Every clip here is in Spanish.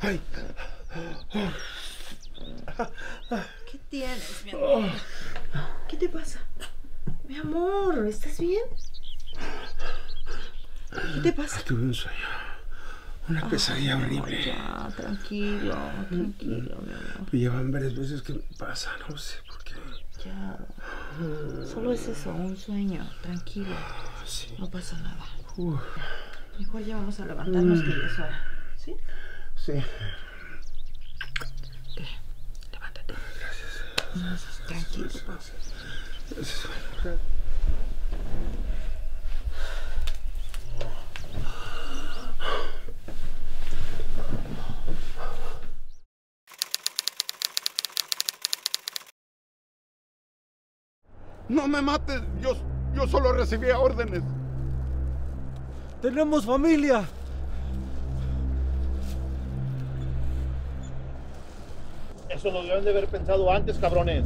Ay. ¿Qué tienes, mi amor? ¿Qué te pasa? Mi amor, ¿estás bien? ¿Qué te pasa? Tuve un sueño. Una pesadilla horrible. Ya, tranquilo, tranquilo, mi amor. Llevan varias veces que me pasa, no sé por qué. Ya. Solo es eso, un sueño. Tranquilo. Sí. No pasa nada. Igual ya vamos a levantarnos que ya es hora. ¿Sí? Sí. ¿Qué? Levántate. Gracias. Tranquilo. Gracias. ¡No me mates! Yo solo recibía órdenes. ¡Tenemos familia! Eso lo deben de haber pensado antes, cabrones.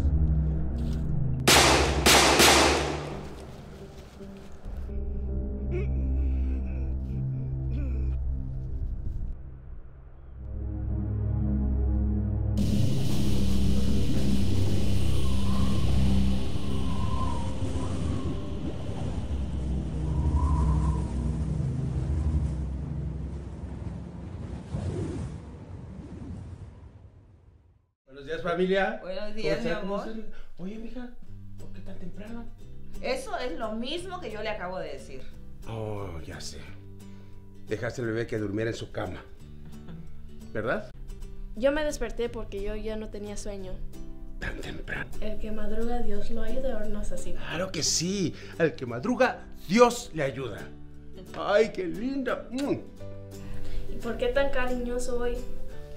Buenos días, familia. Buenos días, mi amor. Oye, mija, ¿por qué tan temprano? Eso es lo mismo que yo le acabo de decir. Oh, ya sé. Dejaste al bebé que durmiera en su cama, ¿verdad? Yo me desperté porque yo ya no tenía sueño. Tan temprano. El que madruga, Dios lo ayuda, o no es así. Claro que sí. Al que madruga, Dios le ayuda. Ay, qué linda. ¿Y por qué tan cariñoso hoy?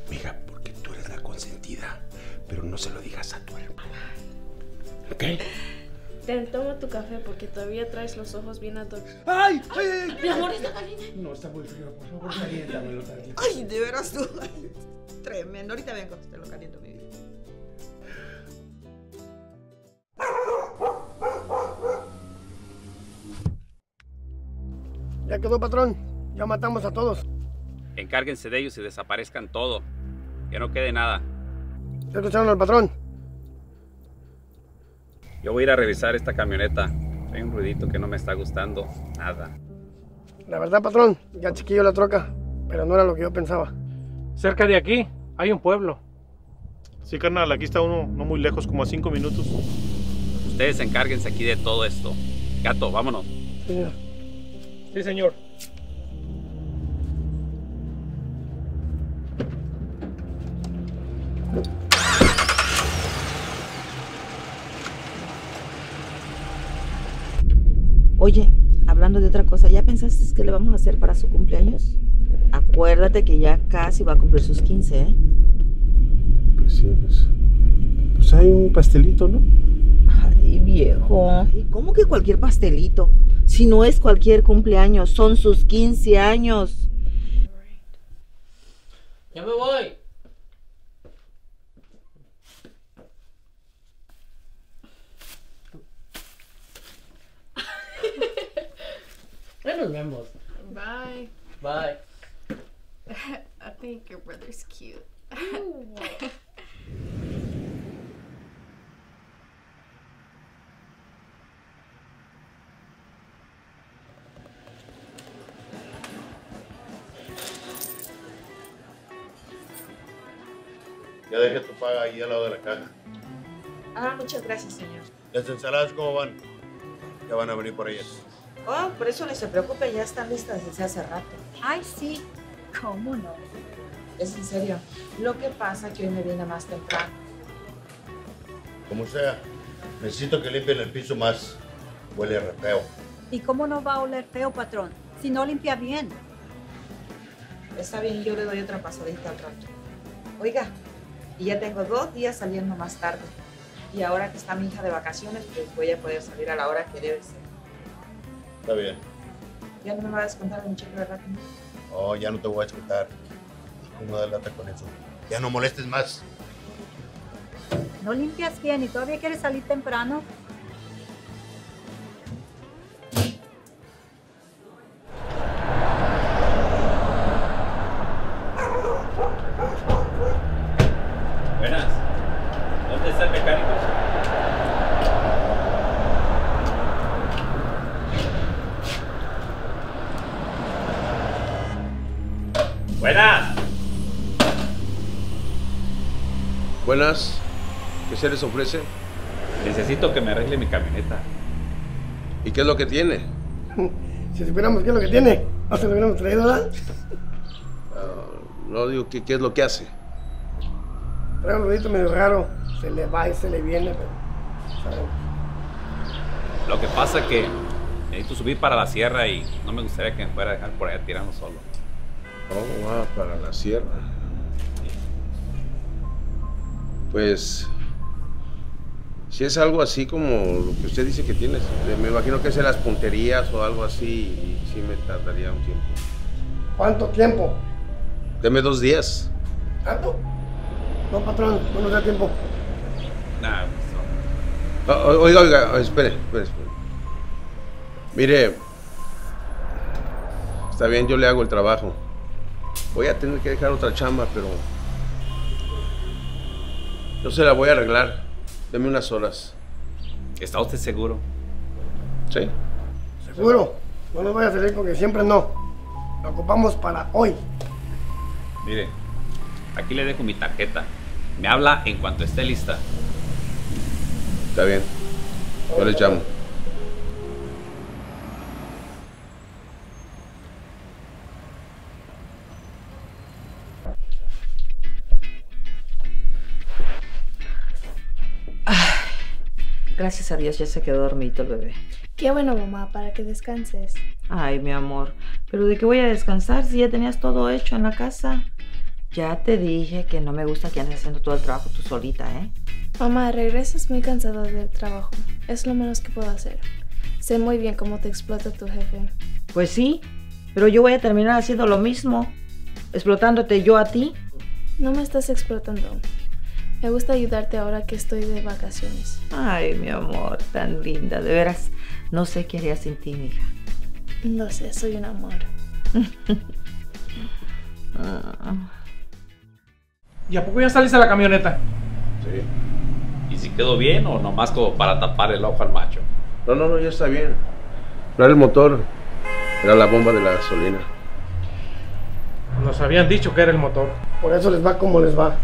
Mija, porque tú eres la consentida. Pero no se lo digas a tu hermana. ¿Ok? Ten, toma tu café porque todavía traes los ojos bien atorcidos. ¡Ay! ¡Ay! Mi amor, ¿está caliente? No, está muy frío. Por favor, caliéntamelo. ¡Ay, de veras tú! Tremendo. Ahorita vengo. Te lo caliento, mi vida. Ya quedó, patrón. Ya matamos a todos. Encárguense de ellos y desaparezcan todo. Que no quede nada. ¿Ya escucharon al patrón? Yo voy a ir a revisar esta camioneta. Hay un ruidito que no me está gustando nada. La verdad, patrón, ya chiquillo la troca, pero no era lo que yo pensaba. Cerca de aquí hay un pueblo. Sí, carnal, aquí está uno no muy lejos, como a 5 minutos. Ustedes encárguense aquí de todo esto. Gato, vámonos. Señor. Sí, señor. Oye, hablando de otra cosa, ¿ya pensaste qué le vamos a hacer para su cumpleaños? Acuérdate que ya casi va a cumplir sus 15, ¿eh? Pues sí, pues hay un pastelito, ¿no? Ay, viejo. ¿Y cómo que cualquier pastelito? Si no es cualquier cumpleaños, son sus 15 años. Ya me voy. Nos vemos. Bye. Bye. I think your brother's cute. Ya dejé tu paga ahí al lado de la caja. Ah, muchas gracias, señor. ¿Las ensaladas cómo van? Ya van a venir por ellas. Oh, por eso no se preocupe, ya están listas desde hace rato. Ay, sí, ¿cómo no? Es en serio, lo que pasa es que hoy me viene más temprano. Como sea, necesito que limpien el piso más. Huele re feo. ¿Y cómo no va a oler feo, patrón? Si no limpia bien. Está bien, yo le doy otra pasadita al rato. Oiga, y ya tengo 2 días saliendo más tarde. Y ahora que está mi hija de vacaciones, pues voy a poder salir a la hora que debe ser. Está bien. ¿Ya no me vas a descontar un cheque de rato? Oh, ya no te voy a descontar. No de lata con eso. Ya no molestes más. No limpias bien y todavía quieres salir temprano. Buenas. Buenas. ¿Qué se les ofrece? Necesito que me arregle mi camioneta. ¿Y qué es lo que tiene? Si supiéramos qué es lo que tiene, no se lo hubiéramos traído, ¿verdad? No digo qué es lo que hace. Trae un ruidito medio raro. Se le va y se le viene, pero... ¿sabes? Lo que pasa es que necesito subir para la sierra y no me gustaría que me fuera a dejar por allá tirando solo. Oh, ah, para la sierra. Sí. Pues... si es algo así como lo que usted dice que tienes, me imagino que es en las punterías o algo así, y sí me tardaría un tiempo. ¿Cuánto tiempo? Deme 2 días. ¿Tanto? No, patrón, no nos da tiempo. Nah, pues no. Oiga, espere. Mire, está bien, yo le hago el trabajo. Voy a tener que dejar otra chamba, pero yo se la voy a arreglar. Deme unas horas. ¿Está usted seguro? Sí. ¿Seguro? No nos vaya a salir con que siempre no. Lo ocupamos para hoy. Mire, aquí le dejo mi tarjeta. Me habla en cuanto esté lista. Está bien. Yo le llamo. Gracias a Dios ya se quedó dormidito el bebé. Qué bueno, mamá, para que descanses. Ay, mi amor, pero ¿de qué voy a descansar si ya tenías todo hecho en la casa? Ya te dije que no me gusta que andes haciendo todo el trabajo tú solita, ¿eh? Mamá, regresas muy cansada del trabajo. Es lo menos que puedo hacer. Sé muy bien cómo te explota tu jefe. Pues sí, pero yo voy a terminar haciendo lo mismo, explotándote yo a ti. No me estás explotando. Me gusta ayudarte ahora que estoy de vacaciones. Ay, mi amor, tan linda. De veras, no sé qué haría sin ti, mija. No sé, soy un amor. ¿Y a poco ya saliste a la camioneta? Sí. ¿Y si quedó bien o nomás como para tapar el ojo al macho? No, ya está bien. Era el motor, era la bomba de la gasolina. Nos habían dicho que era el motor. Por eso les va como les va.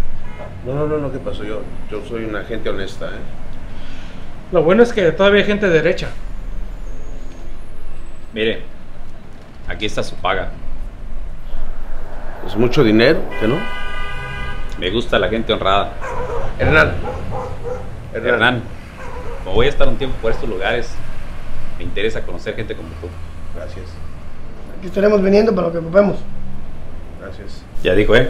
No, ¿qué pasó? Yo soy una gente honesta, ¿eh? Lo bueno es que todavía hay gente derecha. Mire, aquí está su paga. Es mucho dinero, ¿qué no? Me gusta la gente honrada. Hernán, como voy a estar un tiempo por estos lugares, me interesa conocer gente como tú. Gracias. Aquí estaremos viniendo para lo que ocupemos. Gracias. Ya dijo, ¿eh?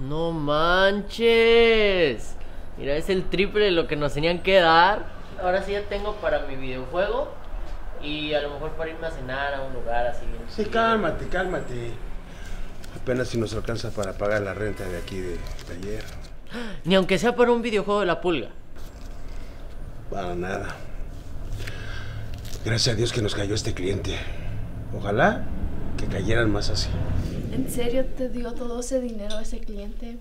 ¡No manches! Mira, es el triple de lo que nos tenían que dar. Ahora sí ya tengo para mi videojuego y a lo mejor para irme a cenar a un lugar así. Sí, cálmate. Apenas si nos alcanza para pagar la renta de aquí de taller. Ni aunque sea para un videojuego de la pulga. Para nada. Gracias a Dios que nos cayó este cliente. Ojalá que cayeran más así. ¿En serio te dio todo ese dinero a ese cliente?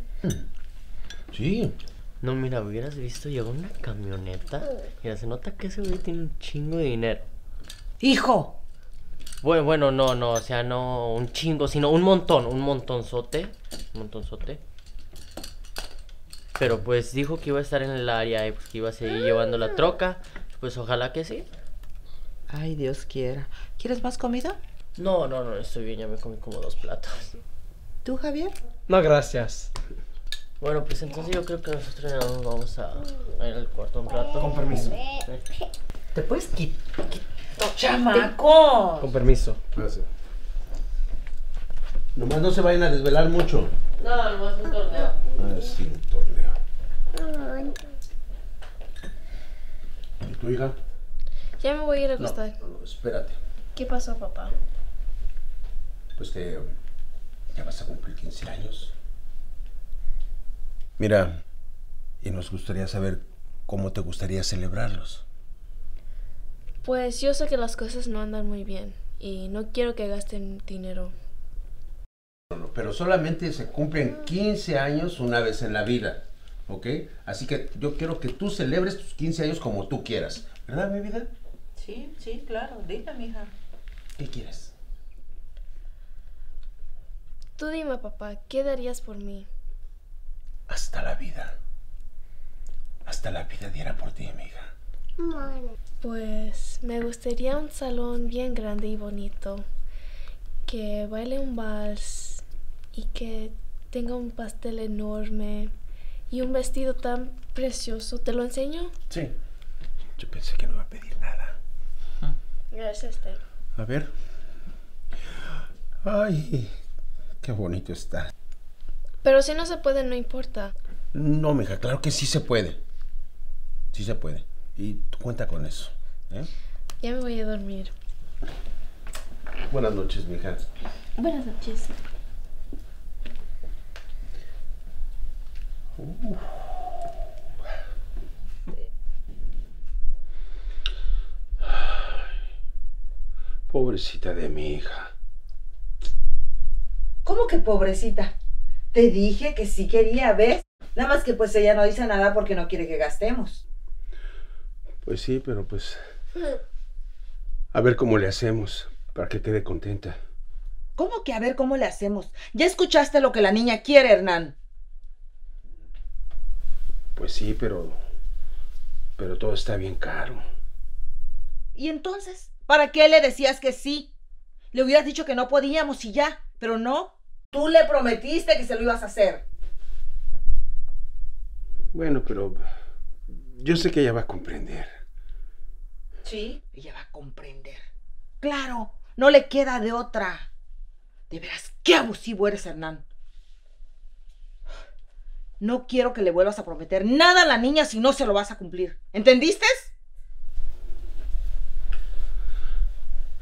Sí. No, mira, hubieras visto, llegó una camioneta. Mira, se nota que ese güey tiene un chingo de dinero. ¡Hijo! Bueno, no, o sea, no un chingo, sino un montonzote. Pero pues dijo que iba a estar en el área y pues que iba a seguir llevando la troca. Pues ojalá que sí. Ay, Dios quiera. ¿Quieres más comida? No, estoy bien, ya me comí como 2 platos. ¿Tú, Javier? No, gracias. Bueno, pues entonces yo creo que nosotros ya nos vamos a ir al cuarto un rato. Con permiso. ¿Te puedes quitar, chamaco? Con permiso. Gracias. Nomás no se vayan a desvelar mucho. No, nomás es un torneo. Ah, sí, un torneo. ¿Y tu hija? Ya me voy a ir a acostar. No, espérate. ¿Qué pasó, papá? Pues que ya vas a cumplir 15 años. Mira, y nos gustaría saber cómo te gustaría celebrarlos. Pues yo sé que las cosas no andan muy bien y no quiero que gasten dinero. Pero solamente se cumplen 15 años una vez en la vida. ¿ok? Así que yo quiero que tú celebres tus 15 años como tú quieras, ¿verdad, mi vida? Sí, sí, claro, dime, mija. ¿Qué quieres? Tú dime, papá, ¿qué darías por mí? Hasta la vida. Hasta la vida diera por ti, amiga. Pues me gustaría un salón bien grande y bonito, que baile un vals y que tenga un pastel enorme y un vestido tan precioso. ¿Te lo enseño? Sí. Yo pensé que no iba a pedir nada. Gracias, Esther. A ver. Ay, qué bonito está. Pero si no se puede, no importa. No, mija, claro que sí se puede. Sí se puede. Y tú cuenta con eso, ¿eh? Ya me voy a dormir. Buenas noches, mija. Buenas noches. Pobrecita de mi hija. ¿Cómo que pobrecita? Te dije que sí quería, ¿ves? Nada más que pues ella no dice nada porque no quiere que gastemos. Pues sí, pero pues... A ver cómo le hacemos, para que quede contenta. ¿Cómo que a ver cómo le hacemos? Ya escuchaste lo que la niña quiere, Hernán. Pues sí, pero... Pero todo está bien caro. ¿Y entonces? ¿Para qué le decías que sí? Le hubieras dicho que no podíamos y ya, pero no. Tú le prometiste que se lo ibas a hacer. Bueno, pero... Yo sé que ella va a comprender. Sí, ella va a comprender. Claro, no le queda de otra. De veras, qué abusivo eres, Hernán. No quiero que le vuelvas a prometer nada a la niña si no se lo vas a cumplir. ¿Entendiste?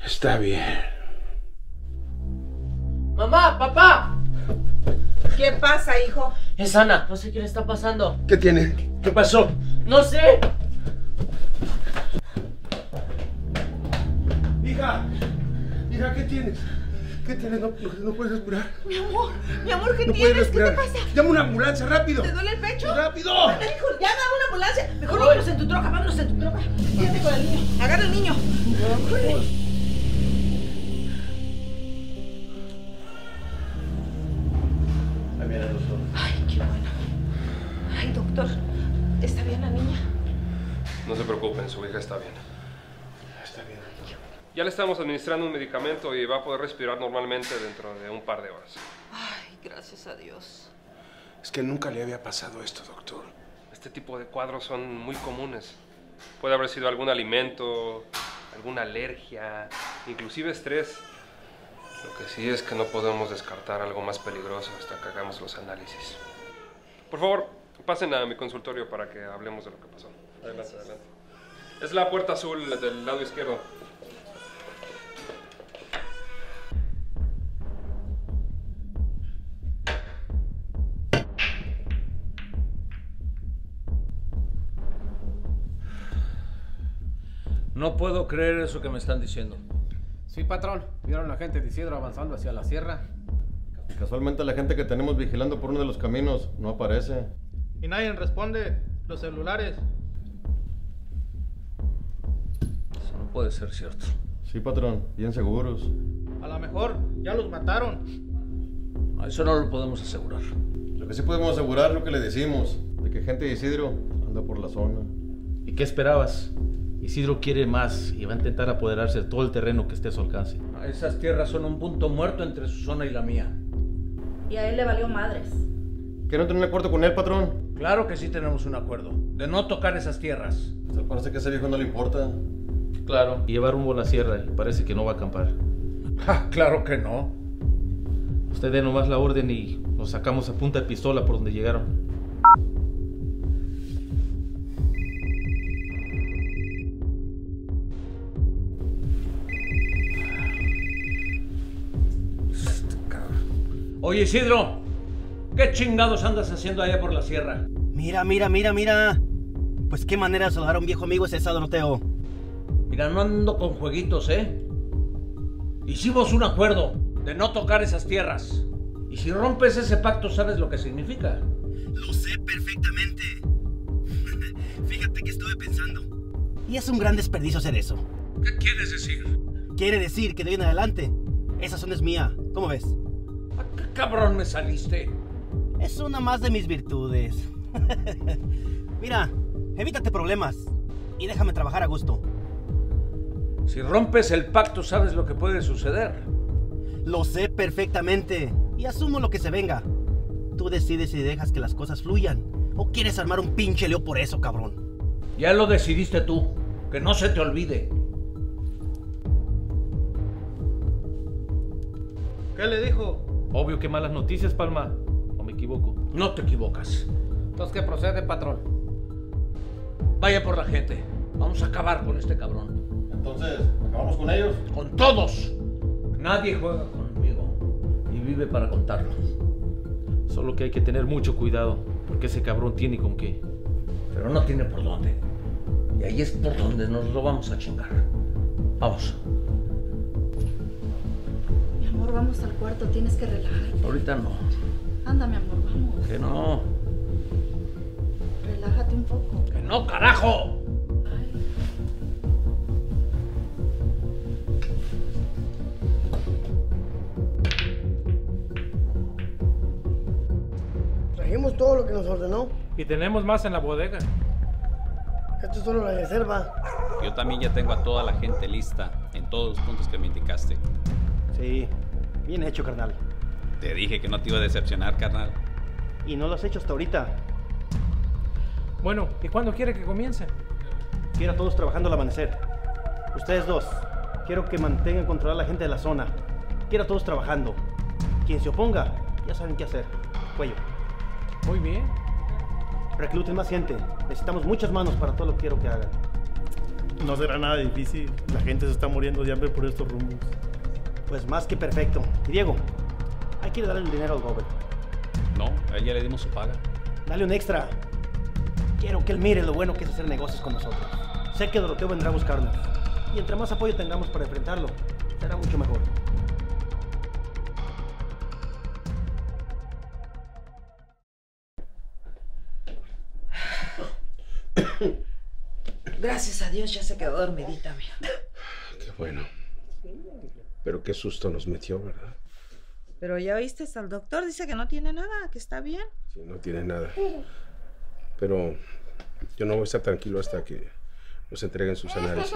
Está bien. Mamá, papá. ¿Qué pasa, hijo? Es Ana, no sé qué le está pasando. ¿Qué tiene? ¿Qué pasó? No sé. Hija, hija, ¿qué tienes? ¿Qué tienes? No puedes respirar. Mi amor, ¿qué tienes? ¿Qué te pasa? Llama una ambulancia, rápido. ¿Te duele el pecho? ¡Rápido! Anda, hijo, llama a una ambulancia. Mejor vámonos en tu troca, vámonos en tu troca. Quédate con el niño. Agarra al niño. ¡Corre! ¿Está bien la niña? No se preocupen, su hija está bien. Está bien. Ya le estamos administrando un medicamento y va a poder respirar normalmente dentro de un par de horas. Ay, gracias a Dios. Es que nunca le había pasado esto, doctor. Este tipo de cuadros son muy comunes. Puede haber sido algún alimento, alguna alergia, inclusive estrés. Lo que sí es que no podemos descartar algo más peligroso hasta que hagamos los análisis. Por favor, pasen a mi consultorio para que hablemos de lo que pasó. Adelante, adelante. Es la puerta azul del lado izquierdo. No puedo creer eso que me están diciendo. Sí, patrón. Vieron a la gente de Isidro avanzando hacia la sierra. Casualmente la gente que tenemos vigilando por uno de los caminos no aparece. Y nadie responde los celulares. Eso no puede ser cierto. Sí, patrón, bien seguros. A lo mejor ya los mataron. Eso no lo podemos asegurar. Lo que sí podemos asegurar es lo que le decimos, de que gente de Isidro anda por la zona. ¿Y qué esperabas? Isidro quiere más y va a intentar apoderarse de todo el terreno que esté a su alcance. Esas tierras son un punto muerto entre su zona y la mía. Y a él le valió madres. ¿Que no tiene un acuerdo con él, patrón? Claro que sí tenemos un acuerdo, de no tocar esas tierras. Parece que a ese viejo no le importa. Claro, y lleva rumbo a la sierra y parece que no va a acampar. ¡Ja! ¡Claro que no! Usted dé nomás la orden y nos sacamos a punta de pistola por donde llegaron. Oye, Isidro, ¿qué chingados andas haciendo allá por la sierra? Mira. Pues qué manera de saludar a un viejo amigo es esa, Doroteo. Mira, no ando con jueguitos, ¿eh? Hicimos un acuerdo de no tocar esas tierras. Y si rompes ese pacto, ¿sabes lo que significa? Lo sé perfectamente. Fíjate que estuve pensando. Y es un gran desperdicio hacer eso. ¿Qué quieres decir? Quiere decir que de ahí en adelante, esa zona es mía. ¿Cómo ves? ¿A qué cabrón me saliste? Es una más de mis virtudes. Mira, evítate problemas y déjame trabajar a gusto. Si rompes el pacto, sabes lo que puede suceder. Lo sé perfectamente y asumo lo que se venga. Tú decides si dejas que las cosas fluyan o quieres armar un pinche lío por eso, cabrón. Ya lo decidiste tú, que no se te olvide. ¿Qué le dijo? Obvio que malas noticias, Palma. ¿O me equivoco? No te equivocas. Entonces, ¿qué procede, patrón? Vaya por la gente. Vamos a acabar con este cabrón. Entonces, ¿acabamos con ellos? ¡Con todos! Nadie juega conmigo y vive para contarlo. Solo que hay que tener mucho cuidado, porque ese cabrón tiene con qué. Pero no tiene por dónde. Y ahí es por donde nos lo vamos a chingar. Vamos. Mi amor, vamos al cuarto, tienes que relajarte. Ahorita no. Anda, mi amor, vamos. Que no. Relájate un poco. Que no, carajo. Trajimos todo lo que nos ordenó. Y tenemos más en la bodega. Esto es solo la reserva. Yo también ya tengo a toda la gente lista en todos los puntos que me indicaste. Sí, bien hecho, carnal. Te dije que no te iba a decepcionar, carnal. Y no lo has hecho hasta ahorita. Bueno, ¿y cuándo quiere que comience? Quiero a todos trabajando al amanecer. Ustedes dos, quiero que mantengan controlada la gente de la zona. Quiero a todos trabajando. Quien se oponga, ya saben qué hacer. Cuello. Muy bien. Recluten más gente. Necesitamos muchas manos para todo lo que quiero que hagan. No será nada difícil. La gente se está muriendo de hambre por estos rumbos. Pues más que perfecto. Y Diego, hay que darle el dinero al Robert. No, a él ya le dimos su paga. Dale un extra. Quiero que él mire lo bueno que es hacer negocios con nosotros. Sé que Doroteo vendrá a buscarnos. Y entre más apoyo tengamos para enfrentarlo, será mucho mejor. Gracias a Dios ya se quedó dormidita, mía. Qué bueno. Pero qué susto nos metió, ¿verdad? Pero ya oíste al doctor, dice que no tiene nada, que está bien. Sí, no tiene nada. Pero yo no voy a estar tranquilo hasta que nos entreguen sus análisis.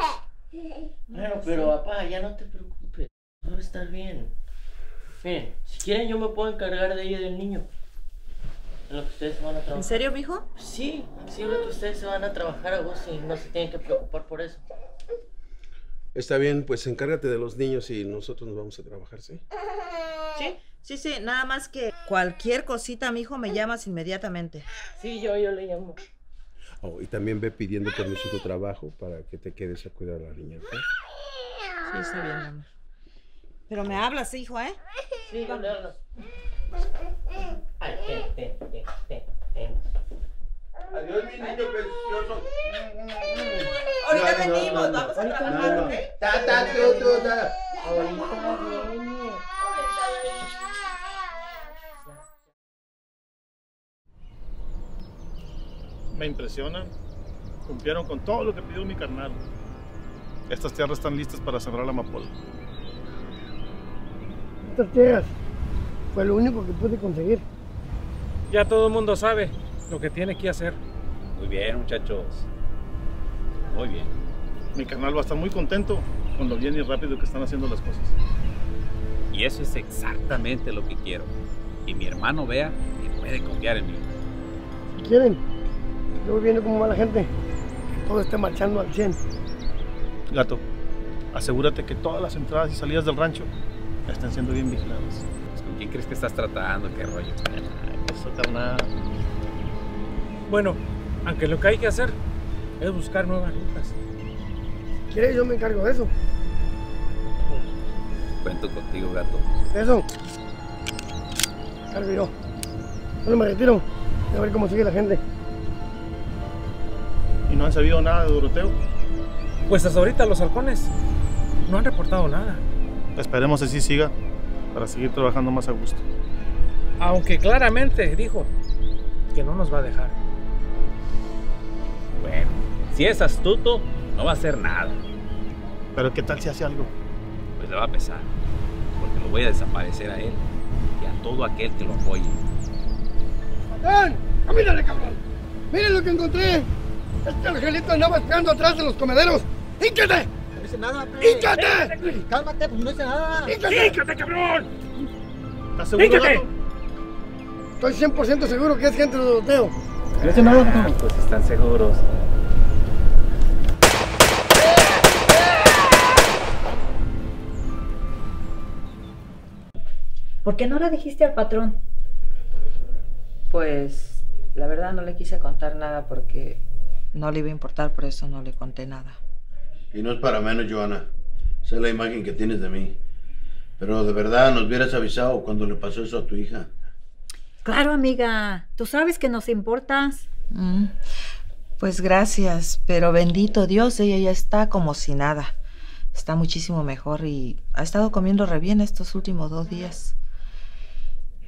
Claro, pero papá, ya no te preocupes. Va a estar bien. Miren, si quieren yo me puedo encargar de ella y del niño. En lo que ustedes van a trabajar. ¿En serio, mijo? Sí, sí, en lo que ustedes se van a trabajar a vos y no se tienen que preocupar por eso. Está bien, pues encárgate de los niños y nosotros nos vamos a trabajar, ¿sí? Sí, sí, sí, nada más que cualquier cosita, mijo, me llamas inmediatamente. Sí, yo le llamo. Oh, y también ve pidiendo permiso de tu trabajo para que te quedes a cuidar a la niña, ¿sí? Sí, está bien, mamá. Pero me hablas, hijo, ¿eh? Sí, yo le hablo. Ay, ten. Adiós, mi niño precioso. Ahorita venimos, vamos a trabajar, ¿ok? Tata. Ahorita venimos. Me impresionan. Cumplieron con todo lo que pidió mi carnal. Estas tierras están listas para sembrar la amapola. Estas tierras fue lo único que pude conseguir. Ya todo el mundo sabe lo que tiene que hacer. Muy bien, muchachos. Muy bien. Mi carnal va a estar muy contento con lo bien y rápido que están haciendo las cosas. Y eso es exactamente lo que quiero. Y mi hermano vea que puede confiar en mí. Si quieren, yo voy viendo cómo va la gente. Todo está marchando al 100. Gato, asegúrate que todas las entradas y salidas del rancho están siendo bien vigiladas. ¿Con quién crees que estás tratando? ¿Qué rollo? Eso, carnal. Bueno, aunque lo que hay que hacer es buscar nuevas rutas. Si quieres, yo me encargo de eso. Cuento contigo, gato. Eso. Cargo yo. Solo me retiro. A ver cómo sigue la gente. ¿Y no han sabido nada de Doroteo? Pues hasta ahorita los halcones no han reportado nada. Esperemos que así siga, para seguir trabajando más a gusto. Aunque claramente dijo que no nos va a dejar. Bueno, si es astuto, no va a hacer nada. ¿Pero qué tal si hace algo? Pues le va a pesar, porque lo voy a desaparecer a él y a todo aquel que lo apoye. ¡Satán! ¡Camínale, cabrón! ¡Miren lo que encontré! Este angelito andaba buscando atrás de los comederos. ¡Hínchate! No hice nada, pero... ¡Hínchate! ¡Cálmate, pues no hice nada! ¡Hínchate, hínchate, cabrón! ¿Estás seguro, Gato? Estoy 100% seguro que es gente de Doroteo. No hice nada, cabrón. Pues están seguros. ¿Por qué no la dijiste al patrón? Pues, la verdad no le quise contar nada porque no le iba a importar, por eso no le conté nada. Y no es para menos, Giovanna. Sé la imagen que tienes de mí. Pero de verdad nos hubieras avisado cuando le pasó eso a tu hija. Claro, amiga. Tú sabes que nos importas. Pues gracias, pero bendito Dios, ella ya está como si nada. Está muchísimo mejor y ha estado comiendo re bien estos últimos 2 días.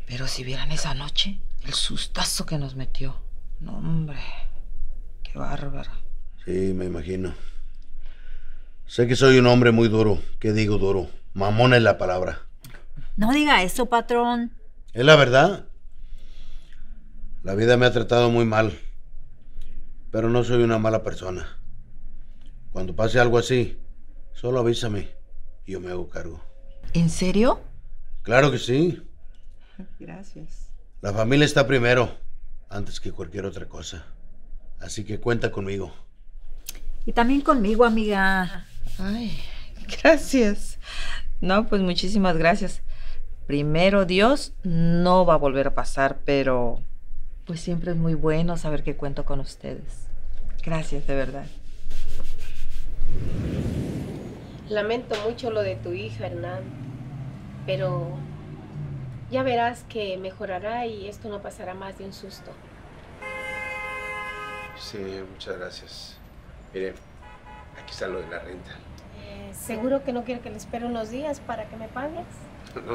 Pero si vieran esa noche, el sustazo que nos metió. No, hombre, qué bárbaro. Sí, me imagino. Sé que soy un hombre muy duro. ¿Qué digo duro? Mamón es la palabra. No diga eso, patrón. Es la verdad. La vida me ha tratado muy mal. Pero no soy una mala persona. Cuando pase algo así, solo avísame y yo me hago cargo. ¿En serio? Claro que sí. Gracias. La familia está primero, antes que cualquier otra cosa. Así que cuenta conmigo. Y también conmigo, amiga. Ay, gracias. No, pues muchísimas gracias. Primero Dios, no va a volver a pasar, pero pues siempre es muy bueno saber que cuento con ustedes. Gracias, de verdad. Lamento mucho lo de tu hija, Hernán, pero... ya verás que mejorará y esto no pasará más de un susto. Sí, muchas gracias. Mire, aquí está lo de la renta. ¿Seguro que no quiero que le espere unos días para que me pagues? No.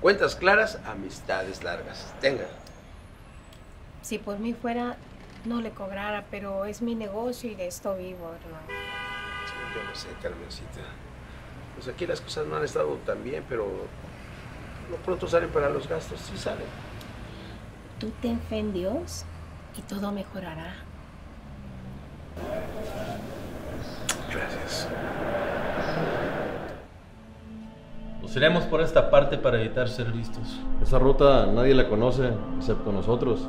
Cuentas claras, amistades largas. Tenga. Si por mí fuera, no le cobrara, pero es mi negocio y de esto vivo, hermano. Sí, yo no sé, Carmencita. Pues aquí las cosas no han estado tan bien, pero... no pronto salen para los gastos, sí salen. Tú ten fe en Dios y todo mejorará. Gracias. Nos iremos por esta parte para evitar ser vistos. Esa ruta nadie la conoce, excepto nosotros.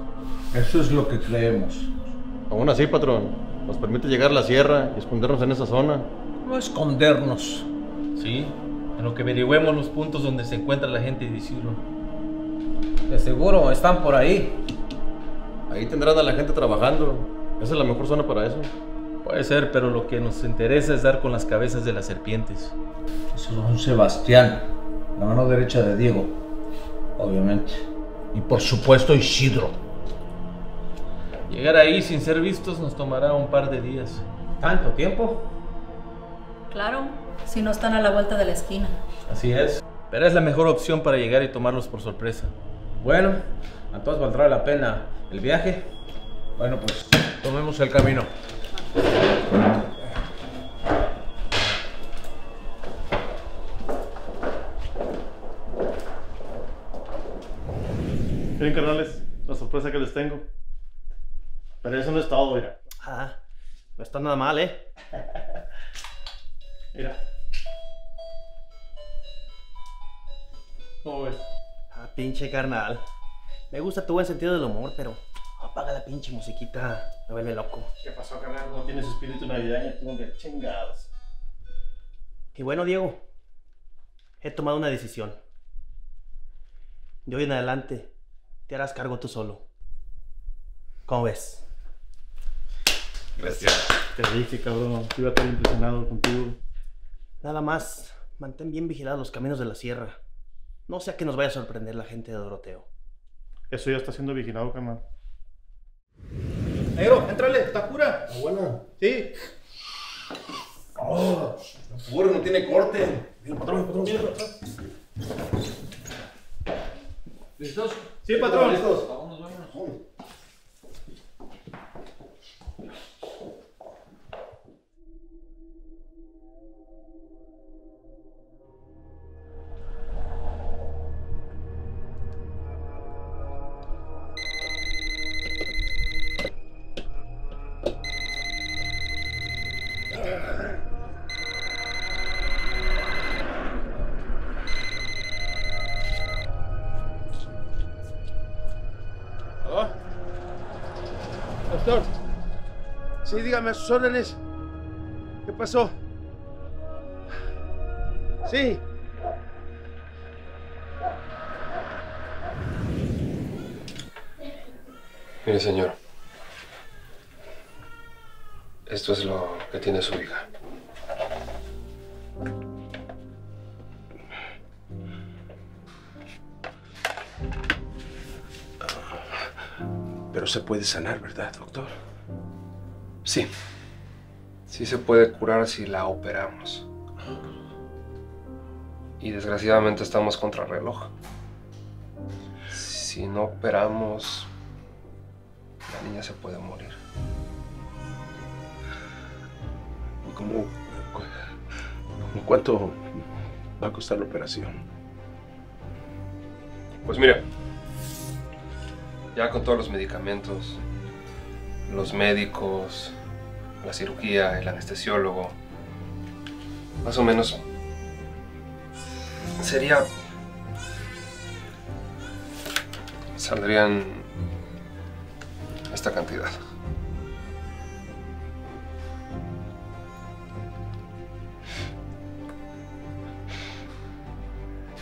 Eso es lo que creemos. Aún así, patrón, nos permite llegar a la sierra y escondernos en esa zona. No escondernos. Sí. En lo que averigüemos los puntos donde se encuentra la gente de Isidro. De seguro, están por ahí. Ahí tendrán a la gente trabajando. Esa es la mejor zona para eso. Puede ser, pero lo que nos interesa es dar con las cabezas de las serpientes. Eso es un Sebastián, la mano derecha de Diego, obviamente. Y por supuesto Isidro. Llegar ahí sin ser vistos nos tomará un par de días. ¿Tanto tiempo? Claro. Si no están a la vuelta de la esquina. Así es. Pero es la mejor opción para llegar y tomarlos por sorpresa. Bueno, entonces valdrá la pena el viaje. Bueno, pues tomemos el camino. Miren, carnales, la sorpresa que les tengo. Pero eso no es todo, mira. Ah, no está nada mal, ¿eh? Mira. ¿Cómo ves? Ah, pinche carnal. Me gusta tu buen sentido del humor, pero apaga la pinche musiquita. Me vuelve loco. ¿Qué pasó, carnal? No tienes espíritu navideño, tú de chingados. Y bueno, Diego, he tomado una decisión. De hoy en adelante te harás cargo tú solo. ¿Cómo ves? Gracias. Te dije, cabrón. Te iba a estar impresionado contigo. Nada más, mantén bien vigilados los caminos de la sierra. No sea que nos vaya a sorprender la gente de Doroteo. Eso ya está siendo vigilado, carnal. Negro, éntrale, está pura. Buena. Sí. Oh, está pura, no tiene corte. Mira, patrón, mira, patrón. ¿Listos? Sí, patrón. ¿Listos? Vámonos. Doctor. Sí, dígame, a sus órdenes. ¿Qué pasó? Sí. Mire, señor. Esto es lo que tiene su hija. Pero se puede sanar, ¿verdad, doctor? Sí. Sí se puede curar si la operamos. Y desgraciadamente estamos contra reloj. Si no operamos, la niña se puede morir. ¿Cómo cuánto va a costar la operación? Pues mira, ya con todos los medicamentos, los médicos, la cirugía, el anestesiólogo, más o menos sería... saldrían esta cantidad.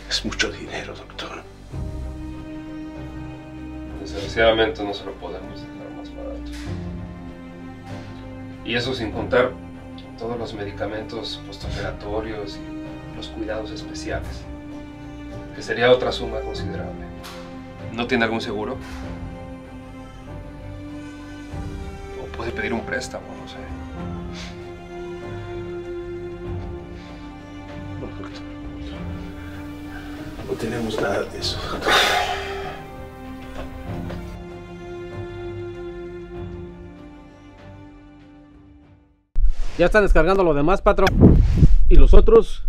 Es mucho dinero, doctor. Desgraciadamente no se lo podemos dejar más barato. Y eso sin contar todos los medicamentos postoperatorios y los cuidados especiales, que sería otra suma considerable. ¿No tiene algún seguro? O puede pedir un préstamo, no sé. No tenemos nada de eso. Ya están descargando lo demás, patrón. ¿Y los otros?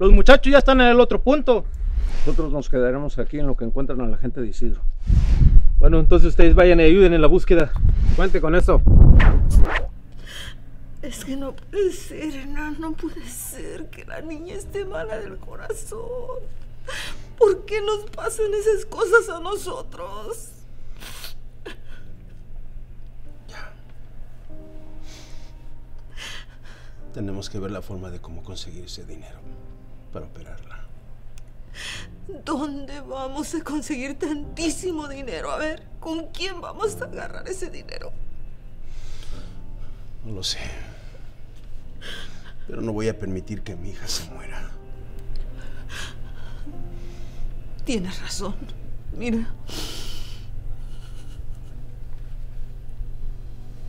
Los muchachos ya están en el otro punto. Nosotros nos quedaremos aquí en lo que encuentran a la gente de Isidro. Bueno, entonces ustedes vayan y ayuden en la búsqueda. Cuente con eso. Es que no puede ser, Hernán, no puede ser que la niña esté mala del corazón. ¿Por qué nos pasan esas cosas a nosotros? Tenemos que ver la forma de cómo conseguir ese dinero para operarla. ¿Dónde vamos a conseguir tantísimo dinero? A ver, ¿con quién vamos a agarrar ese dinero? No lo sé. Pero no voy a permitir que mi hija se muera. Tienes razón. Mira.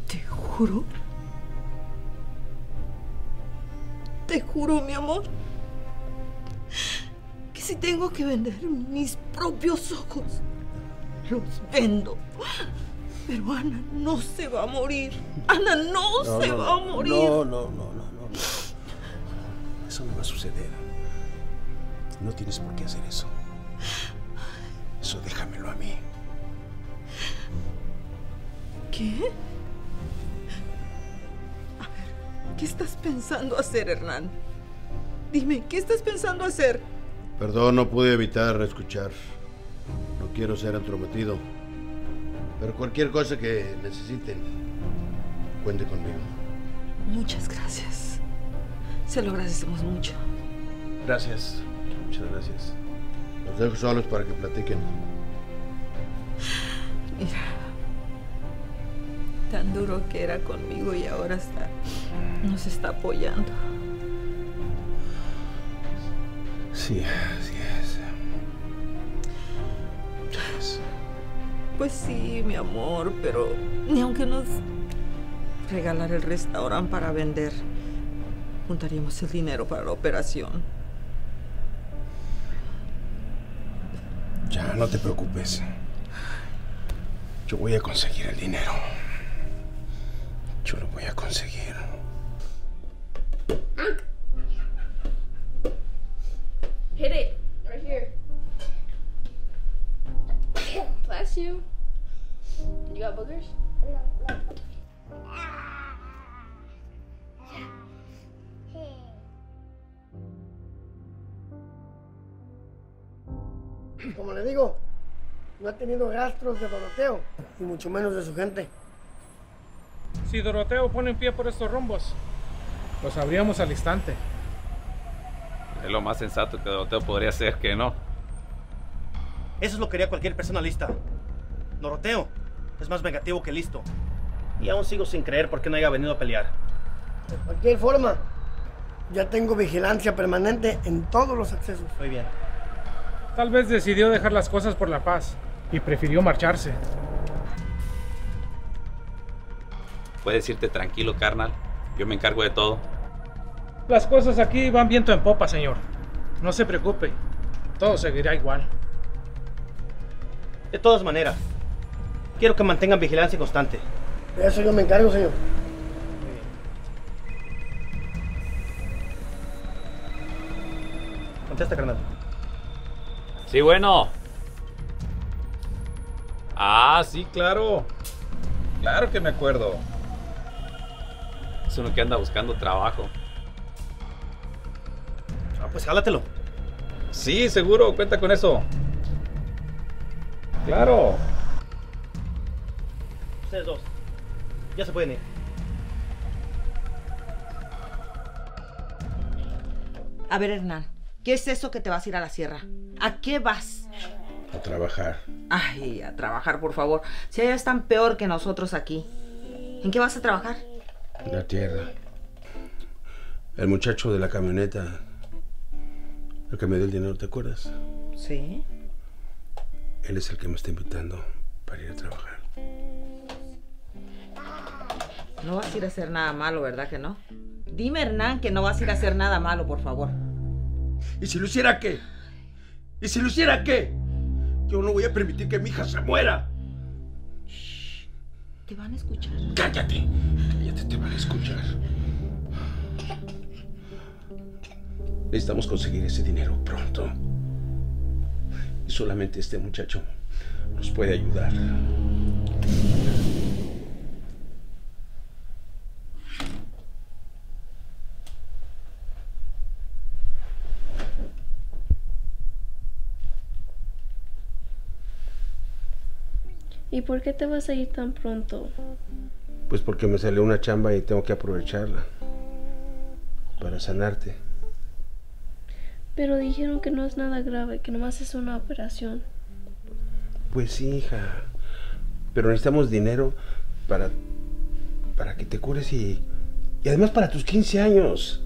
Te juro, mi amor, que si tengo que vender mis propios ojos, los vendo. Pero Ana no se va a morir. Ana no se va a morir. No. Eso no va a suceder. No tienes por qué hacer eso. Eso déjamelo a mí. ¿Qué? ¿Qué estás pensando hacer, Hernán? Dime, ¿qué estás pensando hacer? Perdón, no pude evitar escuchar. No quiero ser entrometido. Pero cualquier cosa que necesiten, cuente conmigo. Muchas gracias. Se lo agradecemos mucho. Gracias. Muchas gracias. Los dejo solos para que platiquen. Mira, tan duro que era conmigo y ahora nos está apoyando. Sí, así es. Pues sí, mi amor, pero ni aunque nos regalar el restaurante para vender, juntaríamos el dinero para la operación. Ya, no te preocupes. Yo voy a conseguir el dinero. Yo lo voy a conseguir. Hit it right here. Bless you. You got boogers? Como le digo, no ha tenido rastros de Doroteo y mucho menos de su gente. Si Doroteo pone en pie por estos rumbos, los abríamos al instante. Es lo más sensato que Doroteo podría hacer, que no. Eso es lo que haría cualquier persona lista. Doroteo es más vengativo que listo. Y aún sigo sin creer por qué no haya venido a pelear. De cualquier forma, ya tengo vigilancia permanente en todos los accesos. Muy bien. Tal vez decidió dejar las cosas por la paz y prefirió marcharse. Puedes irte tranquilo, carnal. Yo me encargo de todo. Las cosas aquí van viento en popa, señor. No se preocupe. Todo seguirá igual. De todas maneras, quiero que mantengan vigilancia constante. De eso yo me encargo, señor. Contesta, carnal. Sí, bueno. Ah, sí, claro. Claro que me acuerdo. Es uno que anda buscando trabajo. Ah, pues jálatelo. Sí, seguro, cuenta con eso. Claro. Ustedes dos, ya se pueden ir. A ver, Hernán, ¿qué es eso que te vas a ir a la sierra? ¿A qué vas? A trabajar. Ay, a trabajar, por favor. Si allá están peor que nosotros aquí. ¿En qué vas a trabajar? En la tierra. El muchacho de la camioneta, el que me dio el dinero, ¿te acuerdas? Sí. Él es el que me está invitando para ir a trabajar. No vas a ir a hacer nada malo, ¿verdad que no? Dime, Hernán, que no vas a ir a hacer nada malo, por favor. ¿Y si lo hiciera qué? ¿Y si lo hiciera qué? Yo no voy a permitir que mi hija se muera. Shh. Te van a escuchar. ¡Cállate! Cállate, te van a escuchar. Necesitamos conseguir ese dinero pronto. Y solamente este muchacho nos puede ayudar. ¿Y por qué te vas a ir tan pronto? Pues porque me salió una chamba y tengo que aprovecharla para sanarte. Pero dijeron que no es nada grave, que nomás es una operación. Pues sí, hija, pero necesitamos dinero para que te cures y además para tus 15 años.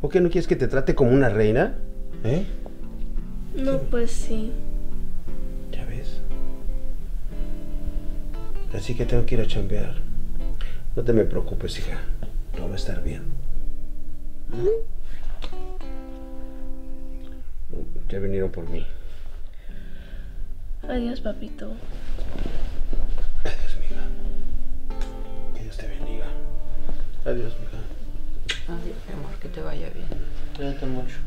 ¿O qué, no quieres que te trate como una reina? ¿Eh? No, pues sí. Así que tengo que ir a chambear. No te me preocupes, hija. Todo va a estar bien. Ya vinieron por mí. Adiós, papito. Adiós, mija. Que Dios te bendiga. Adiós, mija. Adiós, mi amor. Que te vaya bien. Cuídate mucho.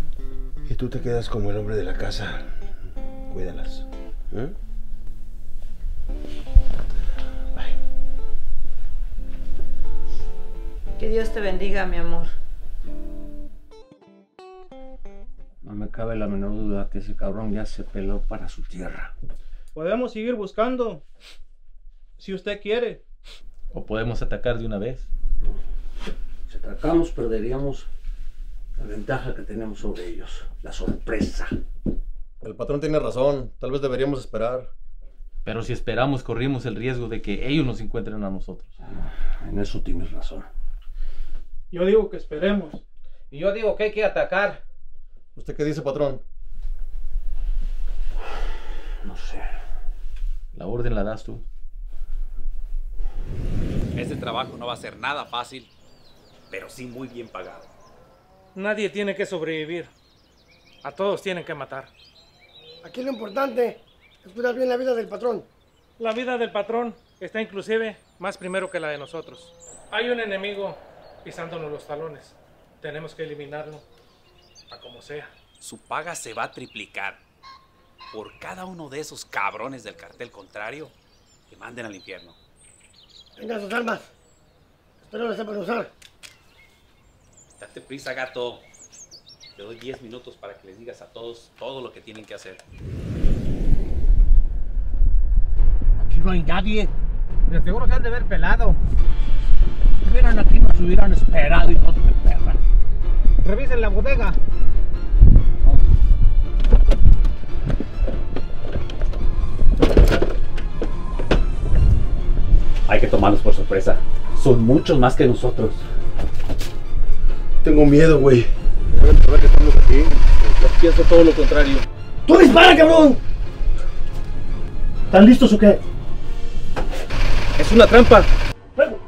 Y tú te quedas como el hombre de la casa. Cuídalas. ¿Eh? Que Dios te bendiga, mi amor. No me cabe la menor duda que ese cabrón ya se peló para su tierra. Podemos seguir buscando, si usted quiere. O podemos atacar de una vez. Si atacamos, perderíamos la ventaja que tenemos sobre ellos. La sorpresa. El patrón tiene razón. Tal vez deberíamos esperar. Pero si esperamos, corrimos el riesgo de que ellos nos encuentren a nosotros. Ah, en eso tienes razón. Yo digo que esperemos. Y yo digo que hay que atacar. ¿Usted qué dice, patrón? No sé. La orden la das tú. Este trabajo no va a ser nada fácil, pero sí muy bien pagado. Nadie tiene que sobrevivir. A todos tienen que matar. Aquí lo importante es cuidar bien la vida del patrón. La vida del patrón está inclusive más primero que la de nosotros. Hay un enemigo pisándonos los talones. Tenemos que eliminarlo a como sea. Su paga se va a triplicar por cada uno de esos cabrones del cartel contrario que manden al infierno. Tengan sus armas. Espero las sepan usar. Date prisa, gato. Te doy 10 minutos para que les digas a todos todo lo que tienen que hacer. Aquí no hay nadie. De seguro se han de ver pelado. estuvieran aquí nos hubieran esperado, hijos de perra. Revisen la bodega. Hay que tomarlos por sorpresa. Son muchos más que nosotros. Tengo miedo, güey. Deben saber que estamos aquí. Yo pienso todo lo contrario. ¡Tú dispara, cabrón! ¿Están listos o qué? Es una trampa. ¡Fuego!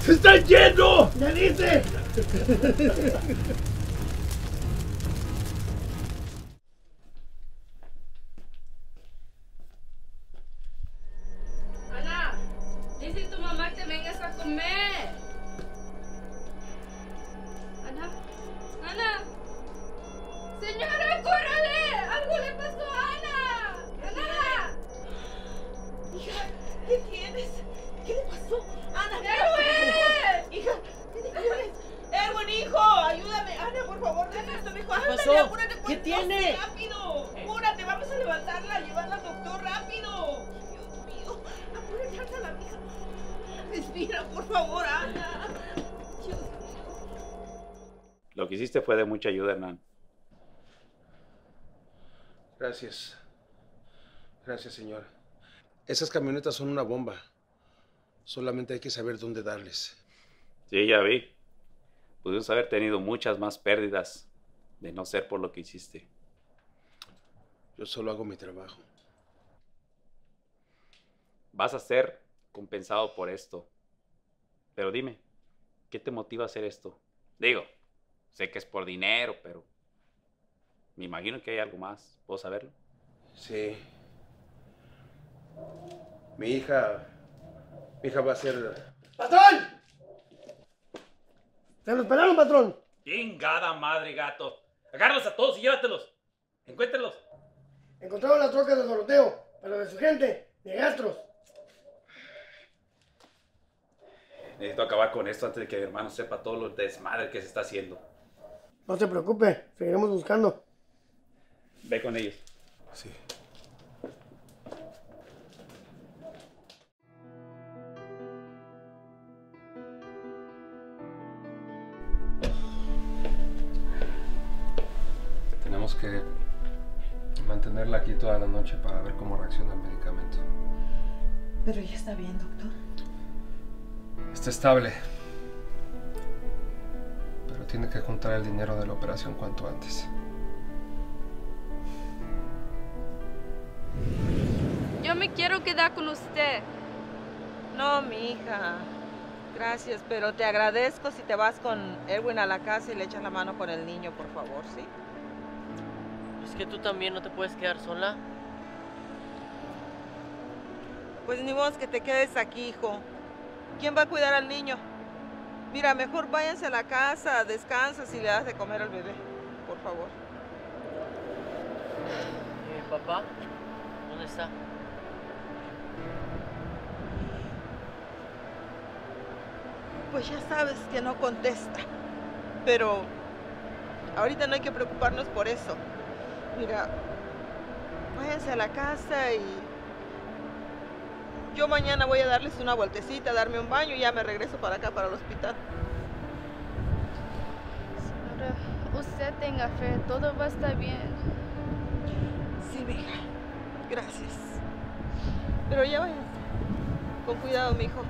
¡Se está yendo! ¡Me dice! Ana, dice tu mamá que vengas a comer. Ana, Ana, señora, córrale, algo le pasó a Ana. Ana, hija, ¿qué tienes? ¿Qué le pasó? Ana, ¡Erwin! Hija, ¿qué tienes? ¡Erwin, hijo! ¡Ayúdame! Ana, por favor, déjame a mi hijo. ¡Ándale, pasó? Apúrate! ¿Qué tiene? ¡Rápido! ¡Apúrate! ¡Vamos a levantarla! ¡Llevarla al doctor! ¡Rápido! ¡Dios mío! ¡Apúrate, ándala, mija! ¡Respira, por favor, Ana! ¡Dios mío! Lo que hiciste fue de mucha ayuda, Hernán. Gracias. Gracias, señora. Esas camionetas son una bomba. Solamente hay que saber dónde darles. Sí, ya vi. Pudimos haber tenido muchas más pérdidas de no ser por lo que hiciste. Yo solo hago mi trabajo. Vas a ser compensado por esto. Pero dime, ¿qué te motiva a hacer esto? Digo, sé que es por dinero, pero me imagino que hay algo más. ¿Puedo saberlo? Sí. Mi hija va a ser... ¡Patrón! ¡Se los pelaron, patrón! ¡Chingada madre, gato! ¡Agárralos a todos y llévatelos! ¡Encuéntrenlos! Encontraron las trocas de Doroteo, pero de su gente, de gastros. Necesito acabar con esto antes de que mi hermano sepa todo lo desmadre que se está haciendo. No se preocupe, seguiremos buscando. Ve con ellos. Sí. Tenemos que mantenerla aquí toda la noche para ver cómo reacciona el medicamento. Pero ya está bien, doctor. Está estable. Pero tiene que juntar el dinero de la operación cuanto antes. Yo me quiero quedar con usted. No, mi hija. Gracias, pero te agradezco si te vas con Erwin a la casa y le echas la mano con el niño, por favor, ¿sí? Es que tú también no te puedes quedar sola. Pues ni modo que te quedes aquí, hijo. ¿Quién va a cuidar al niño? Mira, mejor váyanse a la casa, descansas y le das de comer al bebé, por favor. ¿Papá? ¿Dónde está? Pues ya sabes que no contesta. Pero ahorita no hay que preocuparnos por eso. Mira, váyanse a la casa y yo mañana voy a darles una vueltecita, a darme un baño y ya me regreso para acá, para el hospital. Señora, usted tenga fe, todo va a estar bien. Sí, mija, gracias. Pero ya váyanse. Con cuidado, mijo.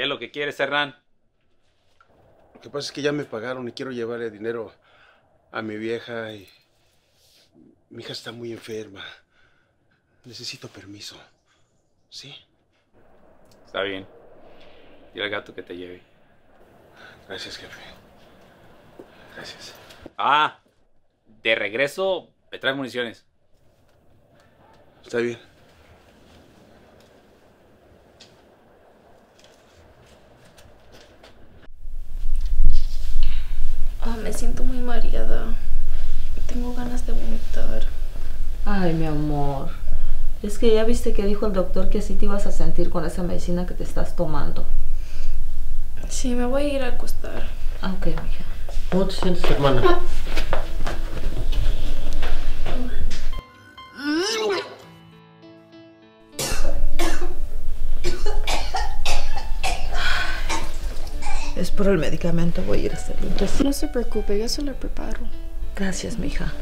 ¿Qué es lo que quieres, Hernán? Lo que pasa es que ya me pagaron y quiero llevarle dinero a mi vieja y... Mi hija está muy enferma. Necesito permiso. ¿Sí? Está bien. Dile al gato que te lleve. Gracias, jefe. Gracias. Ah, de regreso me traes municiones. Está bien. Me siento muy mareada. Tengo ganas de vomitar. Ay, mi amor. Es que ya viste que dijo el doctor que así te ibas a sentir con esa medicina que te estás tomando. Sí, me voy a ir a acostar. Ah, ok, mija. ¿Cómo te sientes, hermana? Es por el medicamento, voy a ir a hacerlo. Entonces... No se preocupe, yo se lo preparo. Gracias, mija.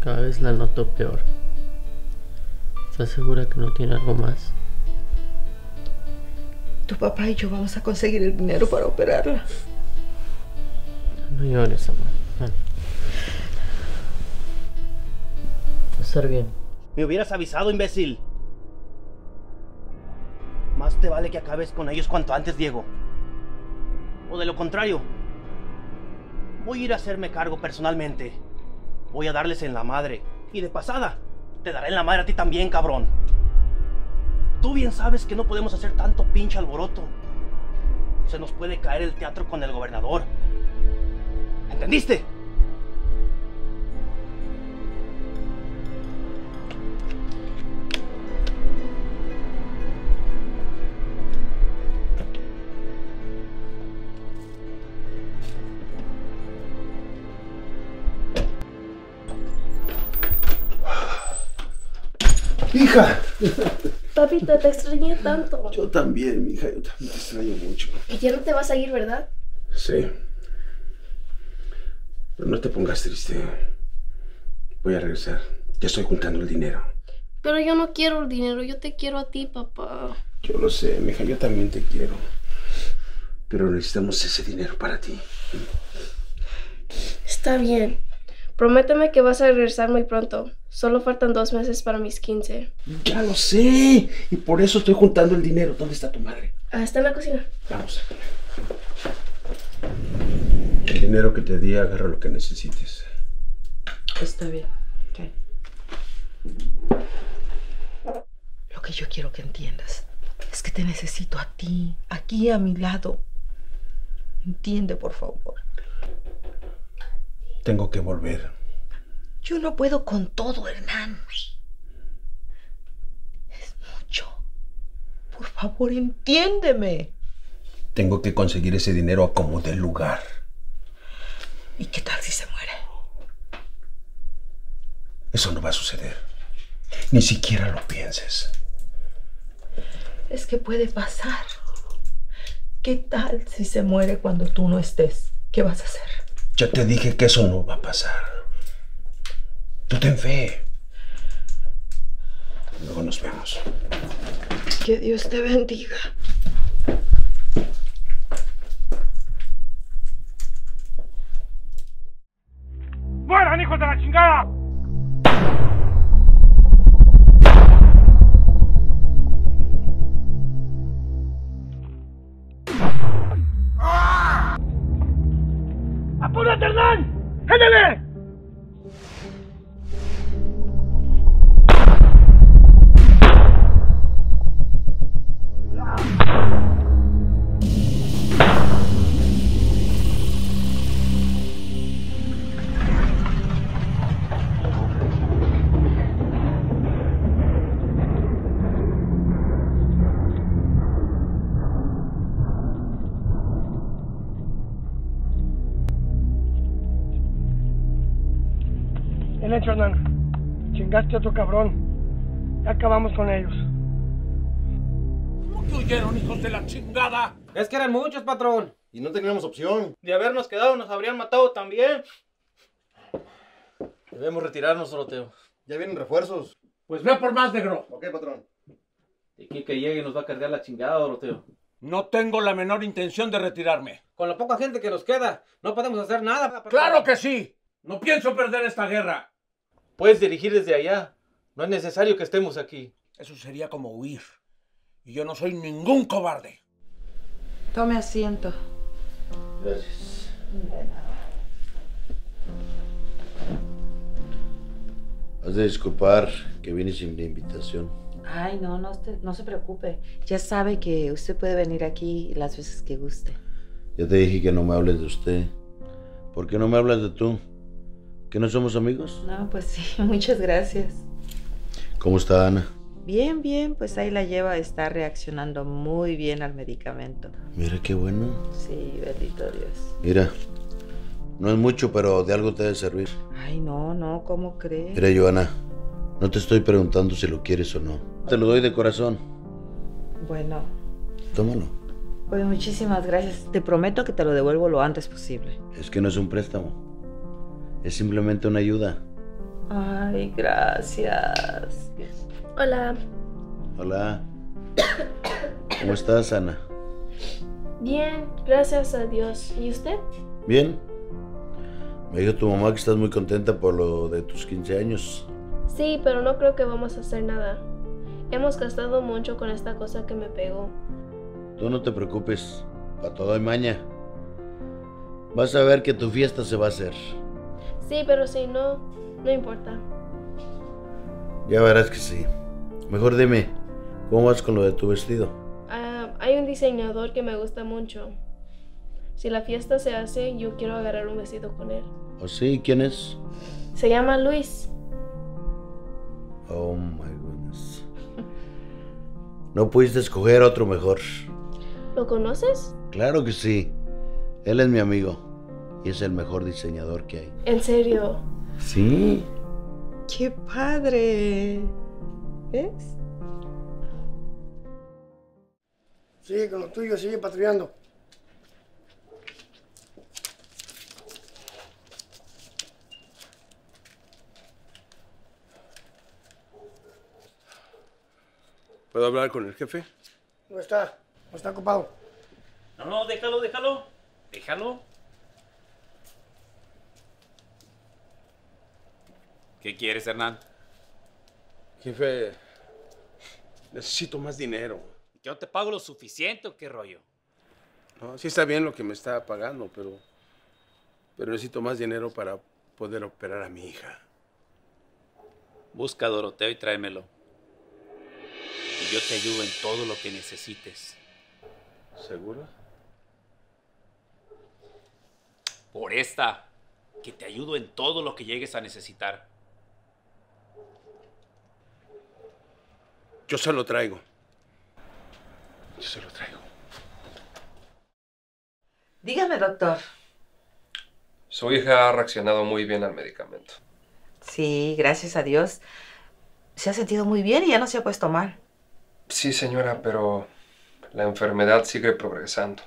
Cada vez la noto peor. ¿Estás segura que no tiene algo más? Tu papá y yo vamos a conseguir el dinero para operarla. No llores, amor. Vale. Va a estar bien. Me hubieras avisado, imbécil. Más te vale que acabes con ellos cuanto antes, Diego. O de lo contrario, voy a ir a hacerme cargo personalmente. Voy a darles en la madre. Y de pasada, te daré en la madre a ti también, cabrón. Tú bien sabes que no podemos hacer tanto pinche alboroto. Se nos puede caer el teatro con el gobernador. ¿Entendiste? ¡Hija! Papito, te extrañé tanto. Yo también, mija, yo también te extraño mucho. Y ya no te vas a ir, ¿verdad? Sí. Pero no te pongas triste. Voy a regresar. Ya estoy juntando el dinero. Pero yo no quiero el dinero. Yo te quiero a ti, papá. Yo lo sé, mija. Yo también te quiero. Pero necesitamos ese dinero para ti. Está bien. Prométeme que vas a regresar muy pronto. Solo faltan 2 meses para mis 15. Ya lo sé. Y por eso estoy juntando el dinero. ¿Dónde está tu madre? Ah, está en la cocina. Vamos. El dinero que te di, agarra lo que necesites. Está bien. Okay. Lo que yo quiero que entiendas es que te necesito a ti, aquí a mi lado. Entiende, por favor. Tengo que volver. Yo no puedo con todo, Hernán. Es mucho. Por favor, entiéndeme. Tengo que conseguir ese dinero a como dé lugar. ¿Y qué tal si se muere? Eso no va a suceder. Ni siquiera lo pienses. Es que puede pasar. ¿Qué tal si se muere cuando tú no estés? ¿Qué vas a hacer? Ya te dije que eso no va a pasar. Tú ten fe. Luego nos vemos. Que Dios te bendiga. ¡Mueran, hijos de la chingada! ¡Ah! ¡Apúrate, Hernán! ¡Génele! Hernán, chingaste a otro cabrón. Ya acabamos con ellos. ¿Cómo que huyeron, hijos de la chingada? Es que eran muchos, patrón. Y no teníamos opción. De habernos quedado, nos habrían matado también. Debemos retirarnos, Doroteo. Ya vienen refuerzos. Pues ve por más, negro. Ok, patrón. De aquí que llegue nos va a cargar la chingada, Doroteo. No tengo la menor intención de retirarme. Con la poca gente que nos queda, no podemos hacer nada. ¡Claro que sí! No pienso perder esta guerra. Puedes dirigir desde allá. No es necesario que estemos aquí. Eso sería como huir. Y yo no soy ningún cobarde. Tome asiento. Gracias. De nada. Has de disculpar que vine sin la invitación. Ay, no se preocupe. Ya sabe que usted puede venir aquí las veces que guste. Ya te dije que no me hables de usted. ¿Por qué no me hablas de tú? ¿Que no somos amigos? No, pues sí, muchas gracias. ¿Cómo está Ana? Bien, bien, pues ahí la lleva. Está reaccionando muy bien al medicamento. Mira qué bueno. Sí, bendito Dios. Mira, no es mucho, pero de algo te debe servir. Ay, no, ¿cómo crees? Mira, Giovanna, no te estoy preguntando si lo quieres o no. Te lo doy de corazón. Bueno. Tómalo. Pues muchísimas gracias. Te prometo que te lo devuelvo lo antes posible. Es que no es un préstamo. Es simplemente una ayuda. Ay, gracias. Hola. Hola. ¿Cómo estás, Ana? Bien, gracias a Dios. ¿Y usted? Bien. Me dijo tu mamá que estás muy contenta por lo de tus 15 años. Sí, pero no creo que vamos a hacer nada. Hemos gastado mucho con esta cosa que me pegó. Tú no te preocupes, para todo hay maña. Vas a ver que tu fiesta se va a hacer. Sí, pero si no, no importa. Ya verás que sí. Mejor dime, ¿cómo vas con lo de tu vestido? Hay un diseñador que me gusta mucho. Si la fiesta se hace, yo quiero agarrar un vestido con él. ¿Oh, sí? ¿Quién es? Se llama Luis. Oh, my goodness. No pudiste escoger otro mejor. ¿Lo conoces? Claro que sí. Él es mi amigo y es el mejor diseñador que hay. ¿En serio? Sí. ¡Qué padre! ¿Ves? Sigue con lo tuyo, sigue patrullando. ¿Puedo hablar con el jefe? No está ocupado. No, déjalo. ¿Qué quieres, Hernán? Jefe, necesito más dinero. Yo te pago lo suficiente, ¿o qué rollo? No, sí está bien lo que me está pagando, pero necesito más dinero para poder operar a mi hija. Busca a Doroteo y tráemelo. Yo te ayudo en todo lo que necesites. ¿Seguro? Por esta, que te ayudo en todo lo que llegues a necesitar. Yo se lo traigo. Dígame, doctor. Su hija ha reaccionado muy bien al medicamento. Sí, gracias a Dios. Se ha sentido muy bien y ya no se ha puesto mal. Sí, señora, pero la enfermedad sigue progresando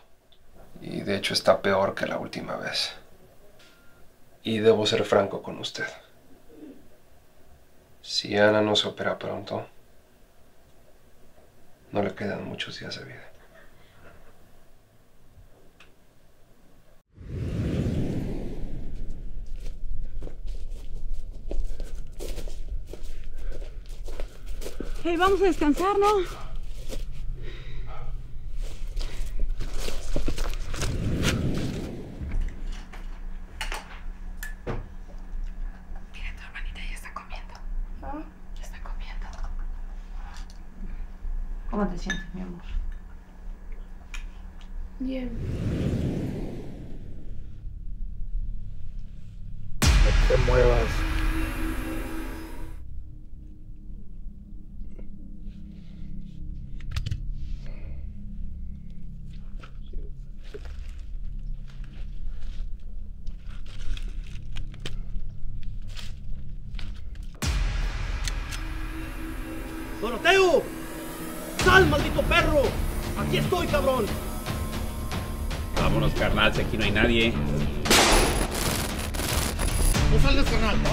y de hecho está peor que la última vez. Y debo ser franco con usted. Si Ana no se opera pronto, no le quedan muchos días de vida. Hey, vamos a descansar, ¿no? Mira, tu hermanita ya está comiendo. ¿Ah? Ya está comiendo. ¿Cómo te sientes, mi amor? Bien. No te muevas. ¡Doroteo! ¡Sal, maldito perro! ¡Aquí estoy, cabrón! Vámonos, carnal, si aquí no hay nadie. No salgas, carnal.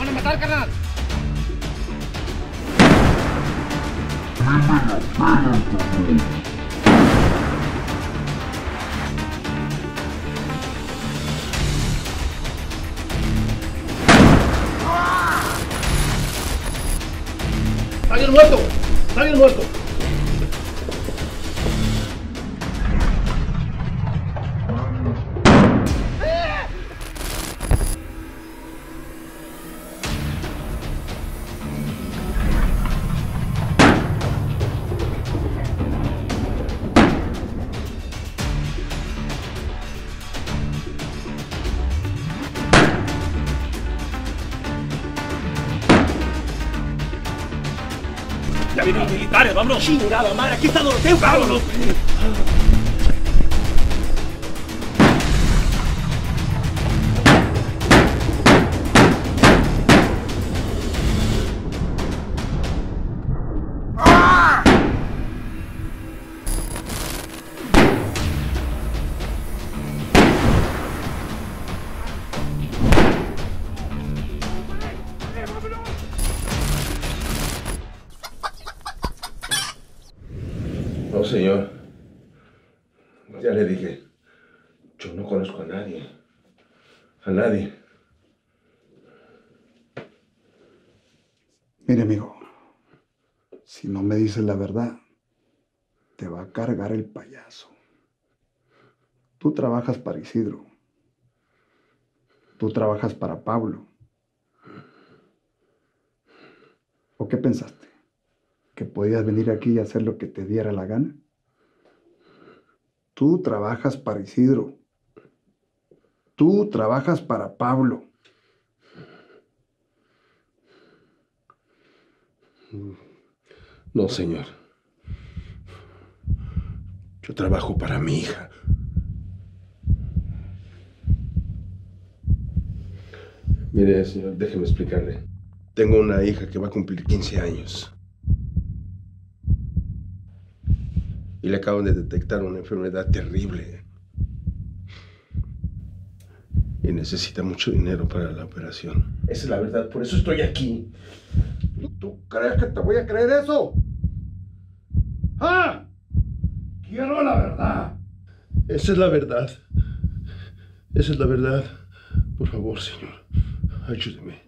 ¡Te van a matar, carnal! el muerto. ¡Vámonos! ¡Chingada madre! ¡Aquí está Doroteo! ¡Vámonos! Señor, ya le dije, yo no conozco a nadie, Mire, amigo, si no me dices la verdad, te va a cargar el payaso. Tú trabajas para Isidro, tú trabajas para Pablo. ¿O qué pensaste? ¿Que podías venir aquí y hacer lo que te diera la gana? Tú trabajas para Isidro. Tú trabajas para Pablo. No, señor. Yo trabajo para mi hija. Mire, señor, déjeme explicarle. Tengo una hija que va a cumplir 15 años. Y le acaban de detectar una enfermedad terrible. Y necesita mucho dinero para la operación. Esa es la verdad, por eso estoy aquí. ¿Tú crees que te voy a creer eso? ¡Ah! ¡Quiero la verdad! Esa es la verdad. Esa es la verdad. Por favor, señor, ayúdeme.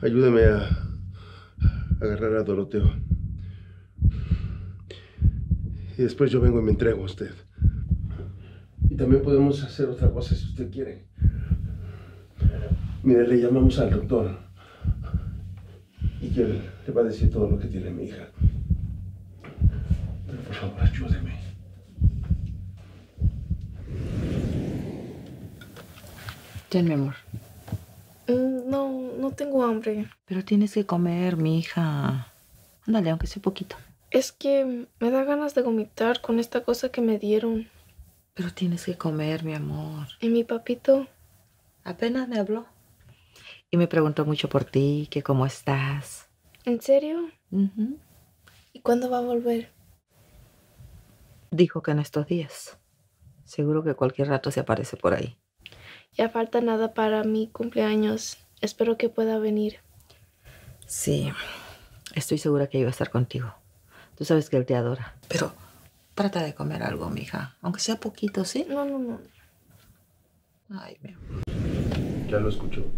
Ayúdeme a agarrar a Doroteo. Y después yo vengo y me entrego a usted. Y también podemos hacer otra cosa si usted quiere. Mire, le llamamos al doctor. Y que él le va a decir todo lo que tiene mi hija. Pero por favor, ayúdeme. Ten, mi amor. No, no tengo hambre. Pero tienes que comer, mi hija. Ándale, aunque sea poquito. Es que me da ganas de vomitar con esta cosa que me dieron. Pero tienes que comer, mi amor. ¿Y mi papito? Apenas me habló. Y me preguntó mucho por ti, que cómo estás. ¿En serio? Uh-huh. ¿Y cuándo va a volver? Dijo que en estos días. Seguro que cualquier rato se aparece por ahí. Ya falta nada para mi cumpleaños. Espero que pueda venir. Sí, estoy segura que iba a estar contigo. Tú sabes que él te adora. Pero trata de comer algo, mija. Aunque sea poquito, ¿sí? No, no, no. Ay, mi amor. Ya lo escucho. ¿Para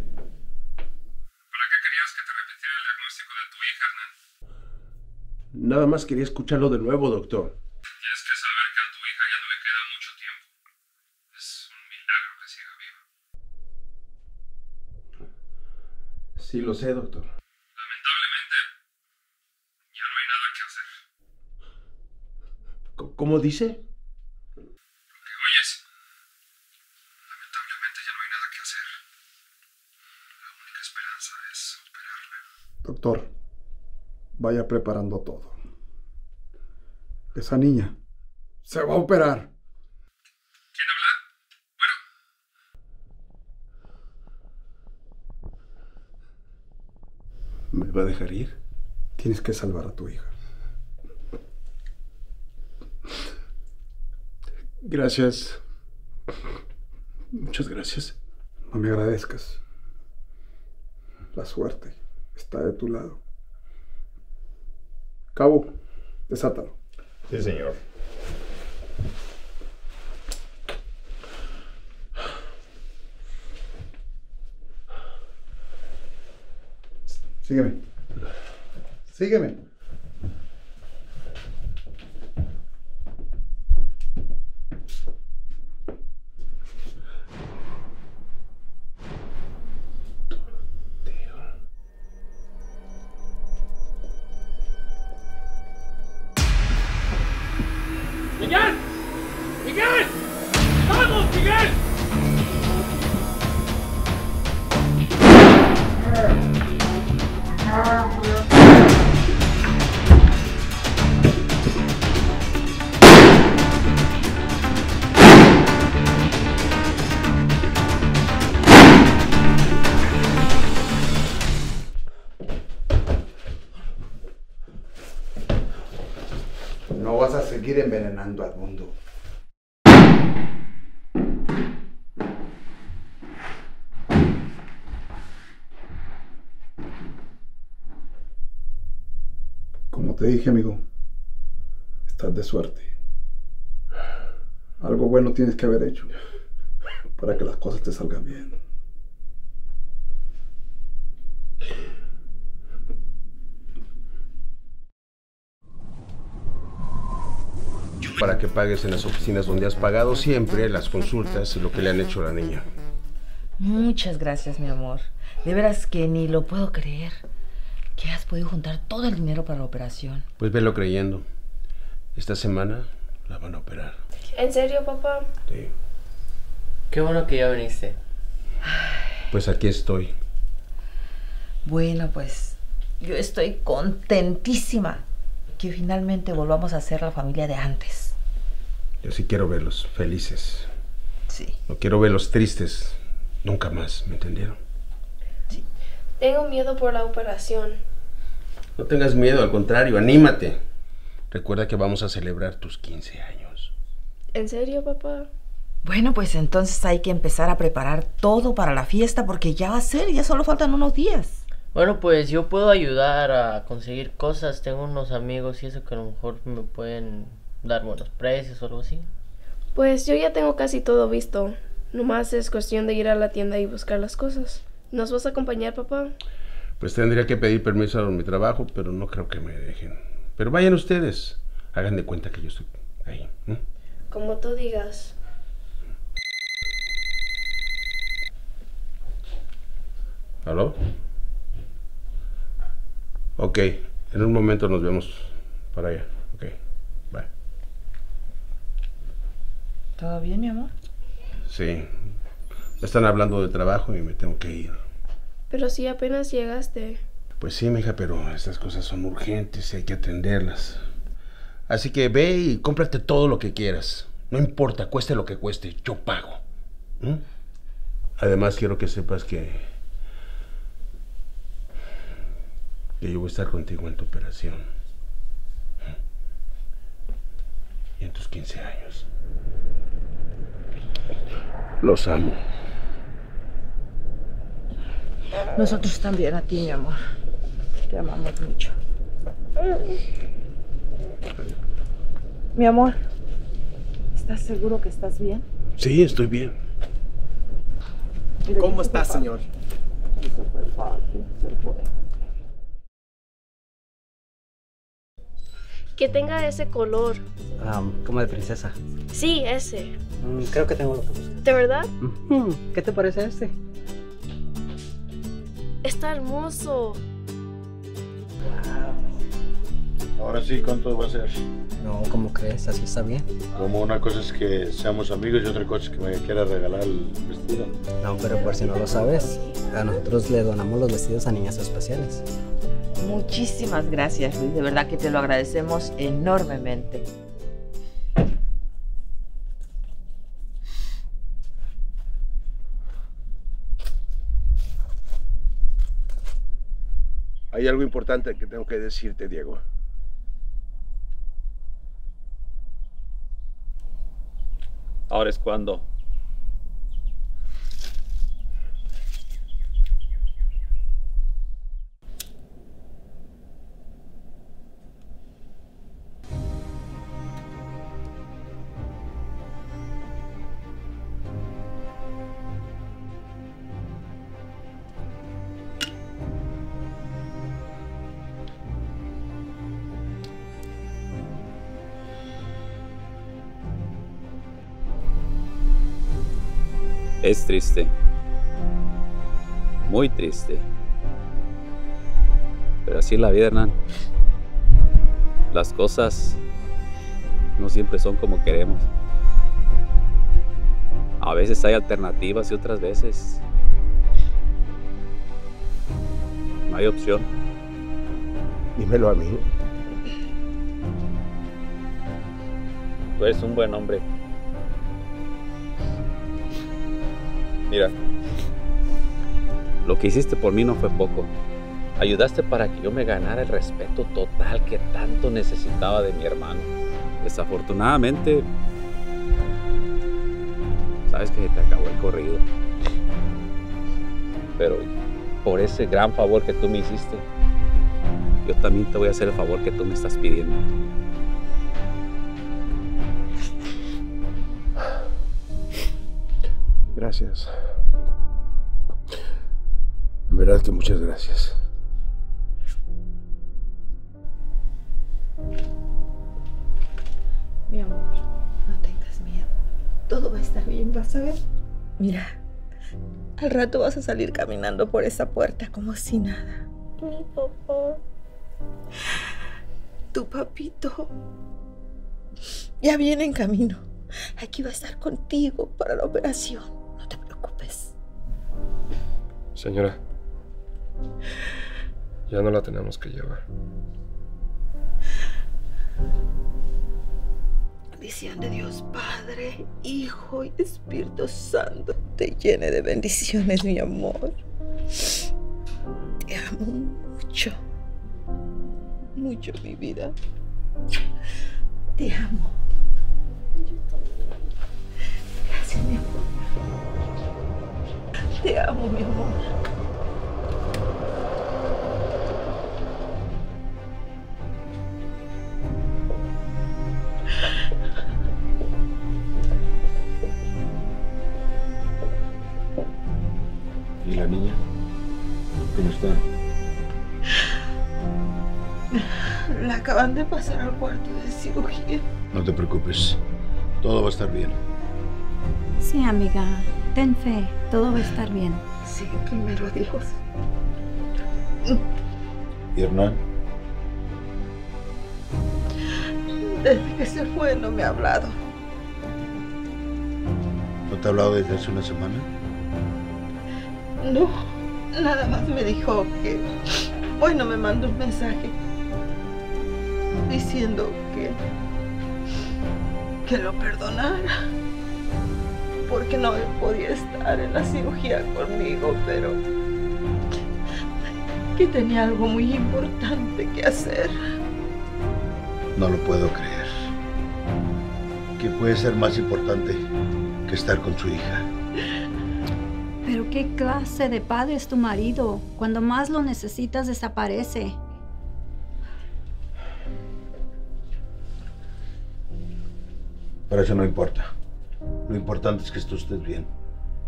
qué querías que te repitiera el diagnóstico de tu hija, Hernán? Nada más quería escucharlo de nuevo, doctor. Tienes que saber que a tu hija ya no le queda mucho tiempo. Es un milagro que siga viva. Sí, lo sé, doctor. Lamentablemente, ya no hay nada que hacer. ¿Cómo dice? Lo que oyes. Lamentablemente ya no hay nada que hacer. La única esperanza es operarla. Doctor, vaya preparando todo. Esa niña se va a operar. ¿Me va a dejar ir? Tienes que salvar a tu hija. Gracias. Muchas gracias. No me agradezcas. La suerte está de tu lado. Cabo, desátalo. Sí, señor. Sígueme. Sígueme. No vas a seguir envenenando al mundo. Como te dije, amigo, estás de suerte. Algo bueno tienes que haber hecho para que las cosas te salgan bien. Para que pagues en las oficinas donde has pagado siempre las consultas y lo que le han hecho a la niña. Muchas gracias, mi amor. De veras que ni lo puedo creer. Que has podido juntar todo el dinero para la operación. Pues velo creyendo. Esta semana la van a operar. ¿En serio, papá? Sí. Qué bueno que ya viniste. Pues aquí estoy. Bueno, pues yo estoy contentísima que finalmente volvamos a ser la familia de antes. Yo sí quiero verlos felices. Sí. No quiero verlos tristes. Nunca más, ¿me entendieron? Sí. Tengo miedo por la operación. No tengas miedo, al contrario, anímate. Recuerda que vamos a celebrar tus 15 años. ¿En serio, papá? Bueno, pues entonces hay que empezar a preparar todo para la fiesta porque ya va a ser, ya solo faltan unos días. Bueno, pues yo puedo ayudar a conseguir cosas. Tengo unos amigos y eso que a lo mejor me pueden dar buenos precios o algo así. Pues yo ya tengo casi todo visto. Nomás es cuestión de ir a la tienda y buscar las cosas. ¿Nos vas a acompañar, papá? Pues tendría que pedir permiso a mi trabajo, pero no creo que me dejen. Pero vayan ustedes. Hagan de cuenta que yo estoy ahí, ¿eh? Como tú digas. ¿Aló? Ok, en un momento nos vemos para allá. Ok. ¿Todo bien, mi amor? Sí. Me están hablando de trabajo y me tengo que ir. Pero si apenas llegaste. Pues sí, mija, pero estas cosas son urgentes y hay que atenderlas. Así que ve y cómprate todo lo que quieras. No importa, cueste lo que cueste, yo pago. ¿Mm? Además, quiero que sepas que yo voy a estar contigo en tu operación. Y en tus 15 años. Los amo. Nosotros también a ti, mi amor. Te amamos mucho. Mi amor, ¿estás seguro que estás bien? Sí, estoy bien. ¿Cómo estás, señor? Que tenga ese color. Como de princesa. Sí, ese. Creo que tengo lo que buscar. ¿De verdad? ¿Qué te parece este? Está hermoso. Wow. Ahora sí, ¿cuánto va a ser? No, ¿cómo crees? Así está bien. Como una cosa es que seamos amigos y otra cosa es que me quiera regalar el vestido. No, pero por si no lo sabes, a nosotros le donamos los vestidos a niñas especiales. Muchísimas gracias, Luis. De verdad que te lo agradecemos enormemente. Hay algo importante que tengo que decirte, Diego. ¿Ahora es cuándo? Es triste, muy triste, pero así es la vida, Hernán. Las cosas no siempre son como queremos. A veces hay alternativas y otras veces no hay opción. Dímelo a mí. Tú eres un buen hombre. Mira, lo que hiciste por mí no fue poco. Ayudaste para que yo me ganara el respeto total que tanto necesitaba de mi hermano. Desafortunadamente, sabes que se te acabó el corrido. Pero por ese gran favor que tú me hiciste, yo también te voy a hacer el favor que tú me estás pidiendo. Gracias. En verdad que muchas gracias. Mi amor, no tengas miedo. Todo va a estar bien, vas a ver. Mira, al rato vas a salir caminando por esa puerta como si nada. Mi papá. Tu papito. Ya viene en camino. Aquí va a estar contigo para la operación. Señora, ya no la tenemos que llevar. Bendición de Dios Padre, Hijo y Espíritu Santo te llene de bendiciones, mi amor. Te amo mucho, mucho, mi vida. Te amo. Gracias, mi amor. Te amo, mi amor. ¿Y la niña? ¿Cómo está? La acaban de pasar al cuarto de cirugía. No te preocupes. Todo va a estar bien. Sí, amiga. Ten fe, todo va a estar bien. Sí, primero Dios. ¿Y Hernán? Desde que se fue no me ha hablado. ¿No te ha hablado desde hace una semana? No, nada más me dijo que... Bueno, me mandó un mensaje diciendo que lo perdonara, porque no podía estar en la cirugía conmigo, pero que tenía algo muy importante que hacer. No lo puedo creer. ¿Qué puede ser más importante que estar con su hija? Pero ¿qué clase de padre es tu marido? Cuando más lo necesitas, desaparece. Pero eso no importa. Lo importante es que tú estés bien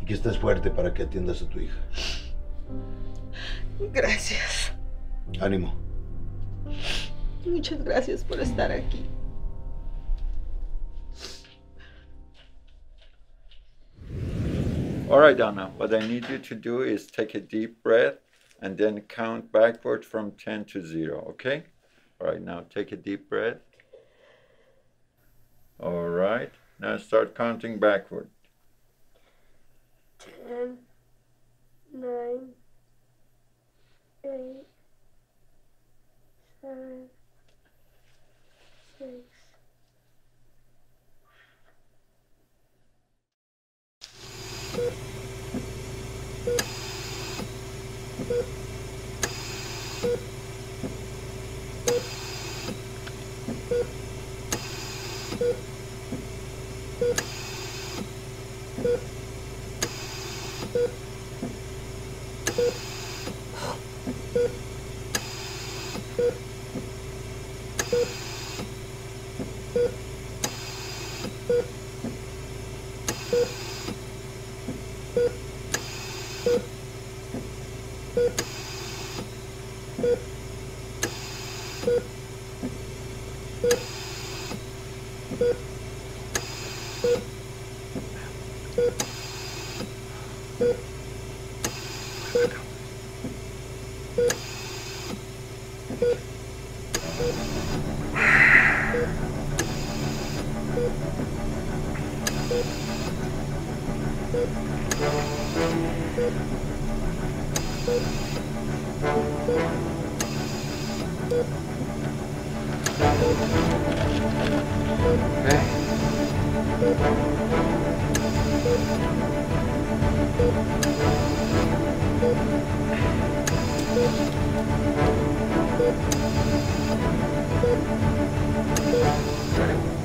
y que estés fuerte para que atiendas a tu hija. Gracias. Ánimo. Muchas gracias por estar aquí. All right, Ana. What I need you to do is take a deep breath and then count backwards from 10 to 0, okay? All right, now take a deep breath. All right. Now start counting backward. 10, 9, 8, 7, 6.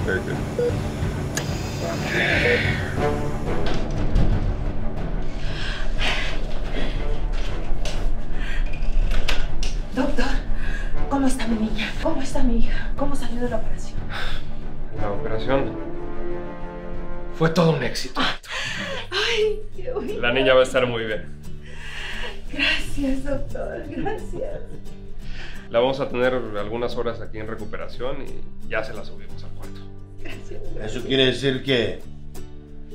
Very good. Doctor, ¿cómo está mi niña? ¿Cómo está mi hija? ¿Cómo salió de la operación? La operación fue todo un éxito. Ay, qué bonito. La niña va a estar muy bien. Gracias, doctor. Gracias. La vamos a tener algunas horas aquí en recuperación y ya se la subimos al cuarto. Gracias. ¿Eso quiere decir que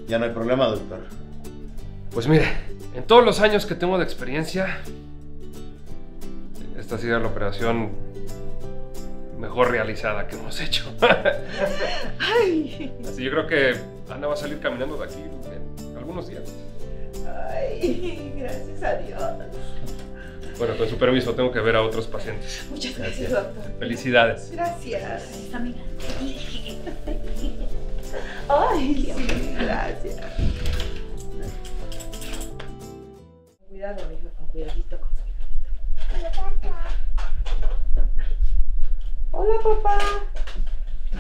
ya no hay problema, doctor? Pues mire, en todos los años que tengo de experiencia, esta ha sido la operación mejor realizada que hemos hecho. Ay. Así yo creo que Ana va a salir caminando de aquí en algunos días. Ay, gracias a Dios. Bueno, con su permiso, tengo que ver a otros pacientes. Muchas gracias, doctor. Felicidades. Gracias. Gracias, amiga. Ay, sí, gracias. Con cuidado, amiga, con cuidadito, con cuidadito. Hola, papá.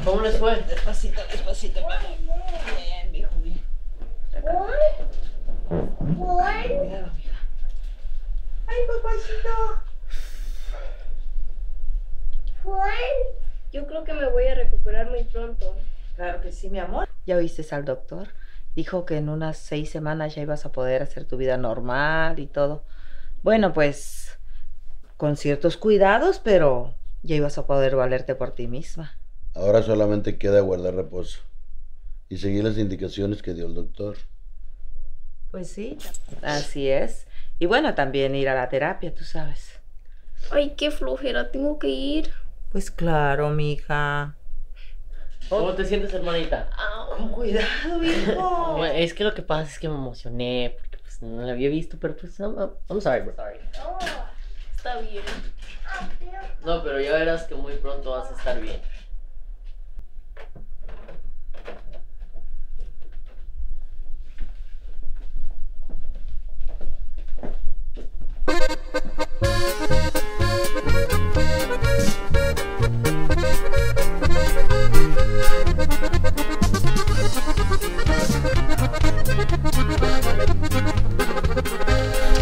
¿Cómo les fue? Despacito, despacito, papá. Bien, viejo, bien. Cuidado, amiga. ¡Ay, papacito! Juan, yo creo que me voy a recuperar muy pronto. Claro que sí, mi amor. ¿Ya oíste al doctor? Dijo que en unas 6 semanas ya ibas a poder hacer tu vida normal y todo. Bueno, pues, con ciertos cuidados, pero ya ibas a poder valerte por ti misma. Ahora solamente queda guardar reposo y seguir las indicaciones que dio el doctor. Pues sí, así es. Y bueno, también ir a la terapia, tú sabes. Ay, qué flojera, tengo que ir. Pues claro, mija. ¿Cómo te sientes, hermanita? Oh, con cuidado, hijo. Es que lo que pasa es que me emocioné, porque pues no la había visto, pero pues I'm sorry, bro. Sorry. Oh, está bien. No, pero ya verás que muy pronto vas a estar bien.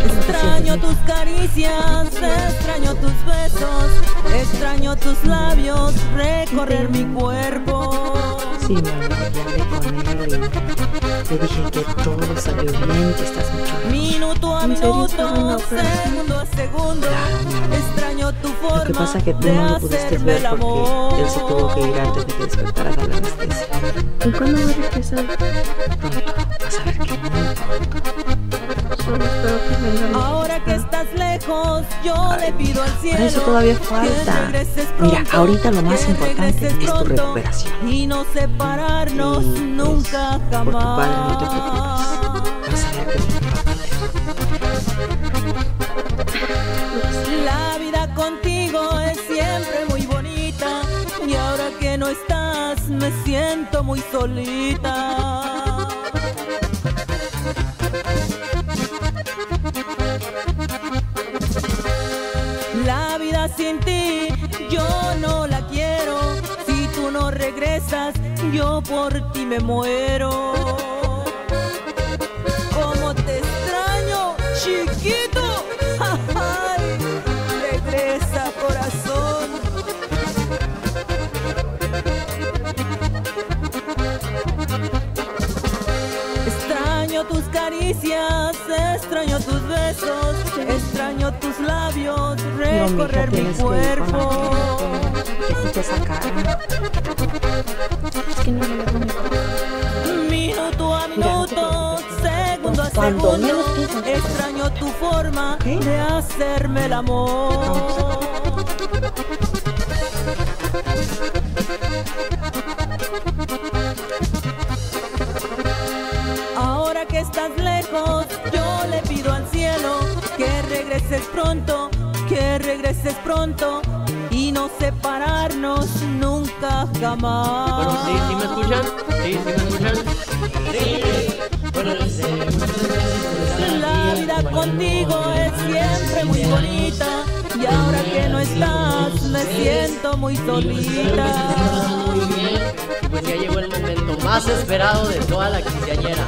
Extraño tus caricias, extraño tus besos, extraño tus labios, recorrer mi cuerpo. Sí, mi amor, ya hablé con él y le dije que todo salió bien, que estás mucho. Minuto a minuto, segundo a segundo, extraño tu forma. Lo que pasa es que tú no lo pudiste ver porque él se tuvo que ir antes de que despertaras a la anestesia. ¿Y cuándo va a regresar? Pronto, vas a ver qué pronto. Solo espero que venga bien. Ahora que estás lejos, yo le pido al cielo. Por eso todavía falta. Mira, ahorita lo más importante es tu recuperación. Y no separarnos nunca jamás. Por tu padre no te preocupes. Vas a ver que es importante. La vida contigo es siempre muy bonita. Y ahora que no estás, me siento muy solita. La vida sin ti, yo no la quiero. Si tú no regresas, yo por ti me muero. Como te extraño, chiquito. Ay, regresa, corazón. Extraño tus caricias, extraño tus besos, extraño tus labios, recorrer mi cuerpo. Escucha esa cara. Es que no me lo conozco. Minuto a minuto, segundo a segundo, extraño tu forma de hacerme el amor. Ahora que estás lejos, yo le pido al cielo que regreses pronto, que regreses pronto. y no separarnos nunca jamás. Bueno, ¿sí, sí me escuchan? ¿Sí, sí me escuchan? Sí. Bueno, la vida contigo es siempre muy bonita y ahora que no estás me siento muy solita. Pues ya llegó el momento más esperado de toda la quinceañera.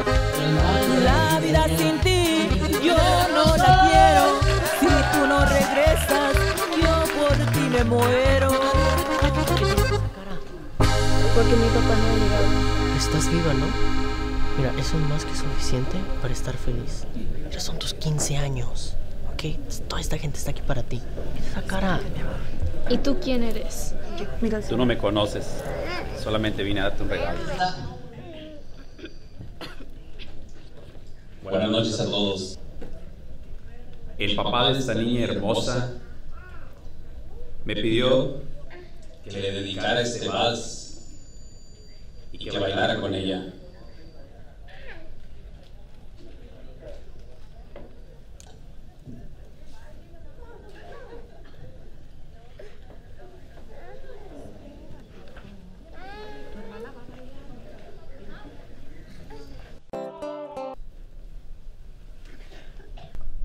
La vida sin ti yo no la quiero. Si tú no regresas, yo por ti me muero. Porque mi papá no ha llegado. Estás viva, ¿no? Mira, eso es más que suficiente para estar feliz. Pero son tus 15 años, ¿ok? Toda esta gente está aquí para ti. Esa cara. ¿Y tú quién eres? Tú no me conoces. Solamente vine a darte un regalo. Buenas noches a todos. El papá de esta niña hermosa me pidió que le dedicara este vals y que bailara con ella.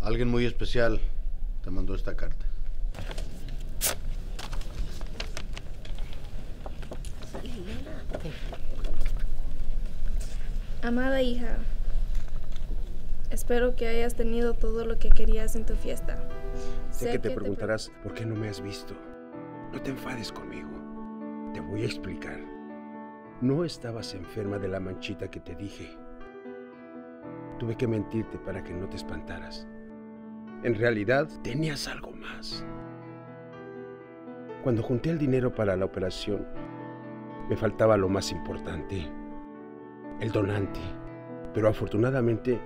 Alguien muy especial te mandó esta carta. Amada hija, espero que hayas tenido todo lo que querías en tu fiesta. Sé que te preguntarás por qué no me has visto. No te enfades conmigo. Te voy a explicar. No estabas enferma de la manchita que te dije. Tuve que mentirte para que no te espantaras. En realidad, tenías algo más. Cuando junté el dinero para la operación, me faltaba lo más importante, el donante. Pero afortunadamente,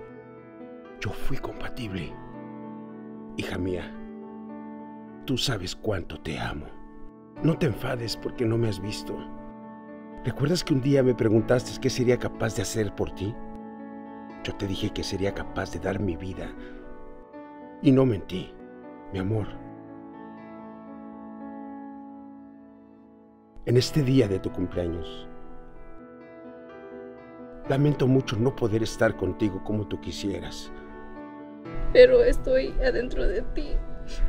yo fui compatible. Hija mía, tú sabes cuánto te amo. No te enfades porque no me has visto. ¿Recuerdas que un día me preguntaste qué sería capaz de hacer por ti? Yo te dije que sería capaz de dar mi vida. Y no mentí, mi amor. En este día de tu cumpleaños, lamento mucho no poder estar contigo como tú quisieras. Pero estoy adentro de ti.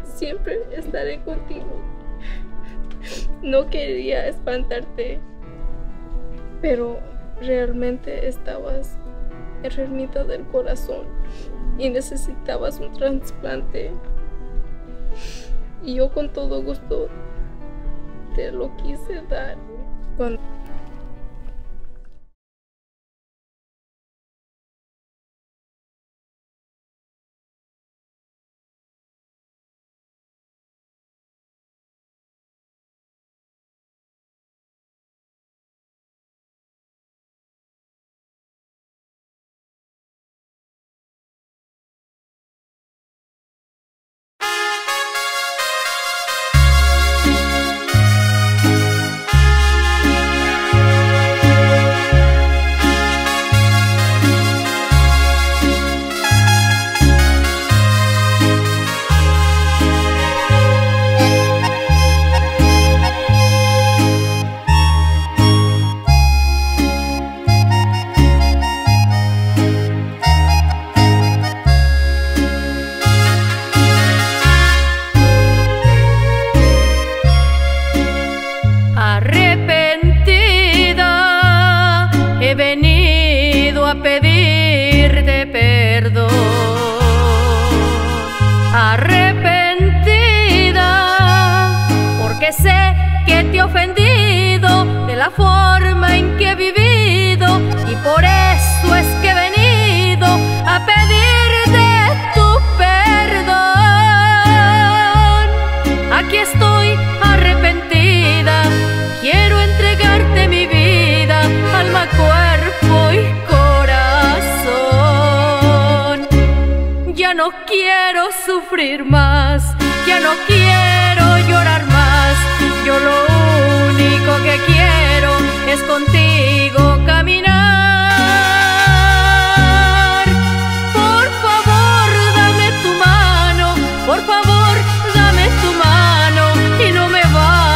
Siempre estaré contigo. No quería espantarte, pero realmente estabas enfermita del corazón y necesitabas un trasplante, y yo con todo gusto te lo quise dar. Cuando... Por favor, dame tu mano y no me vayas.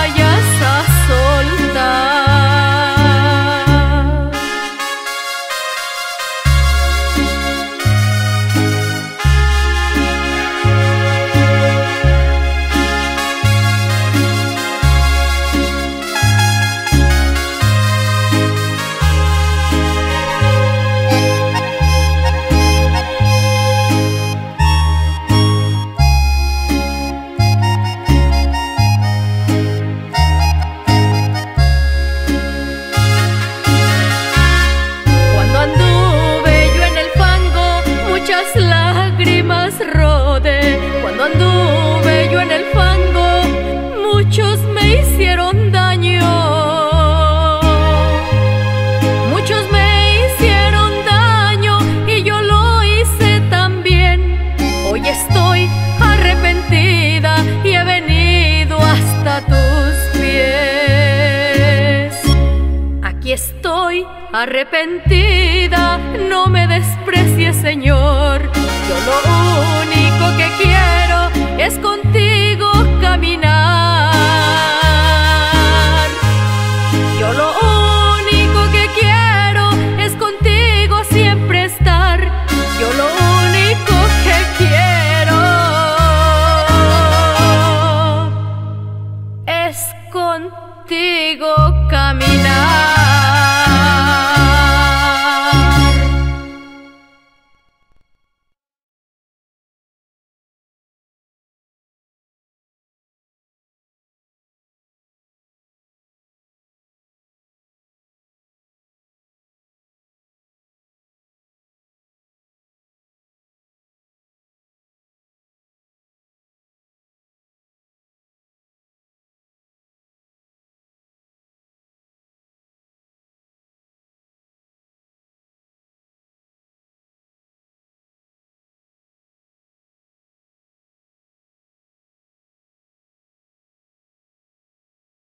Arrepentida, no me desprecies, Señor. Yo lo único que quiero es contigo caminar. Yo lo único que quiero es contigo siempre estar. Yo lo único que quiero es contigo caminar.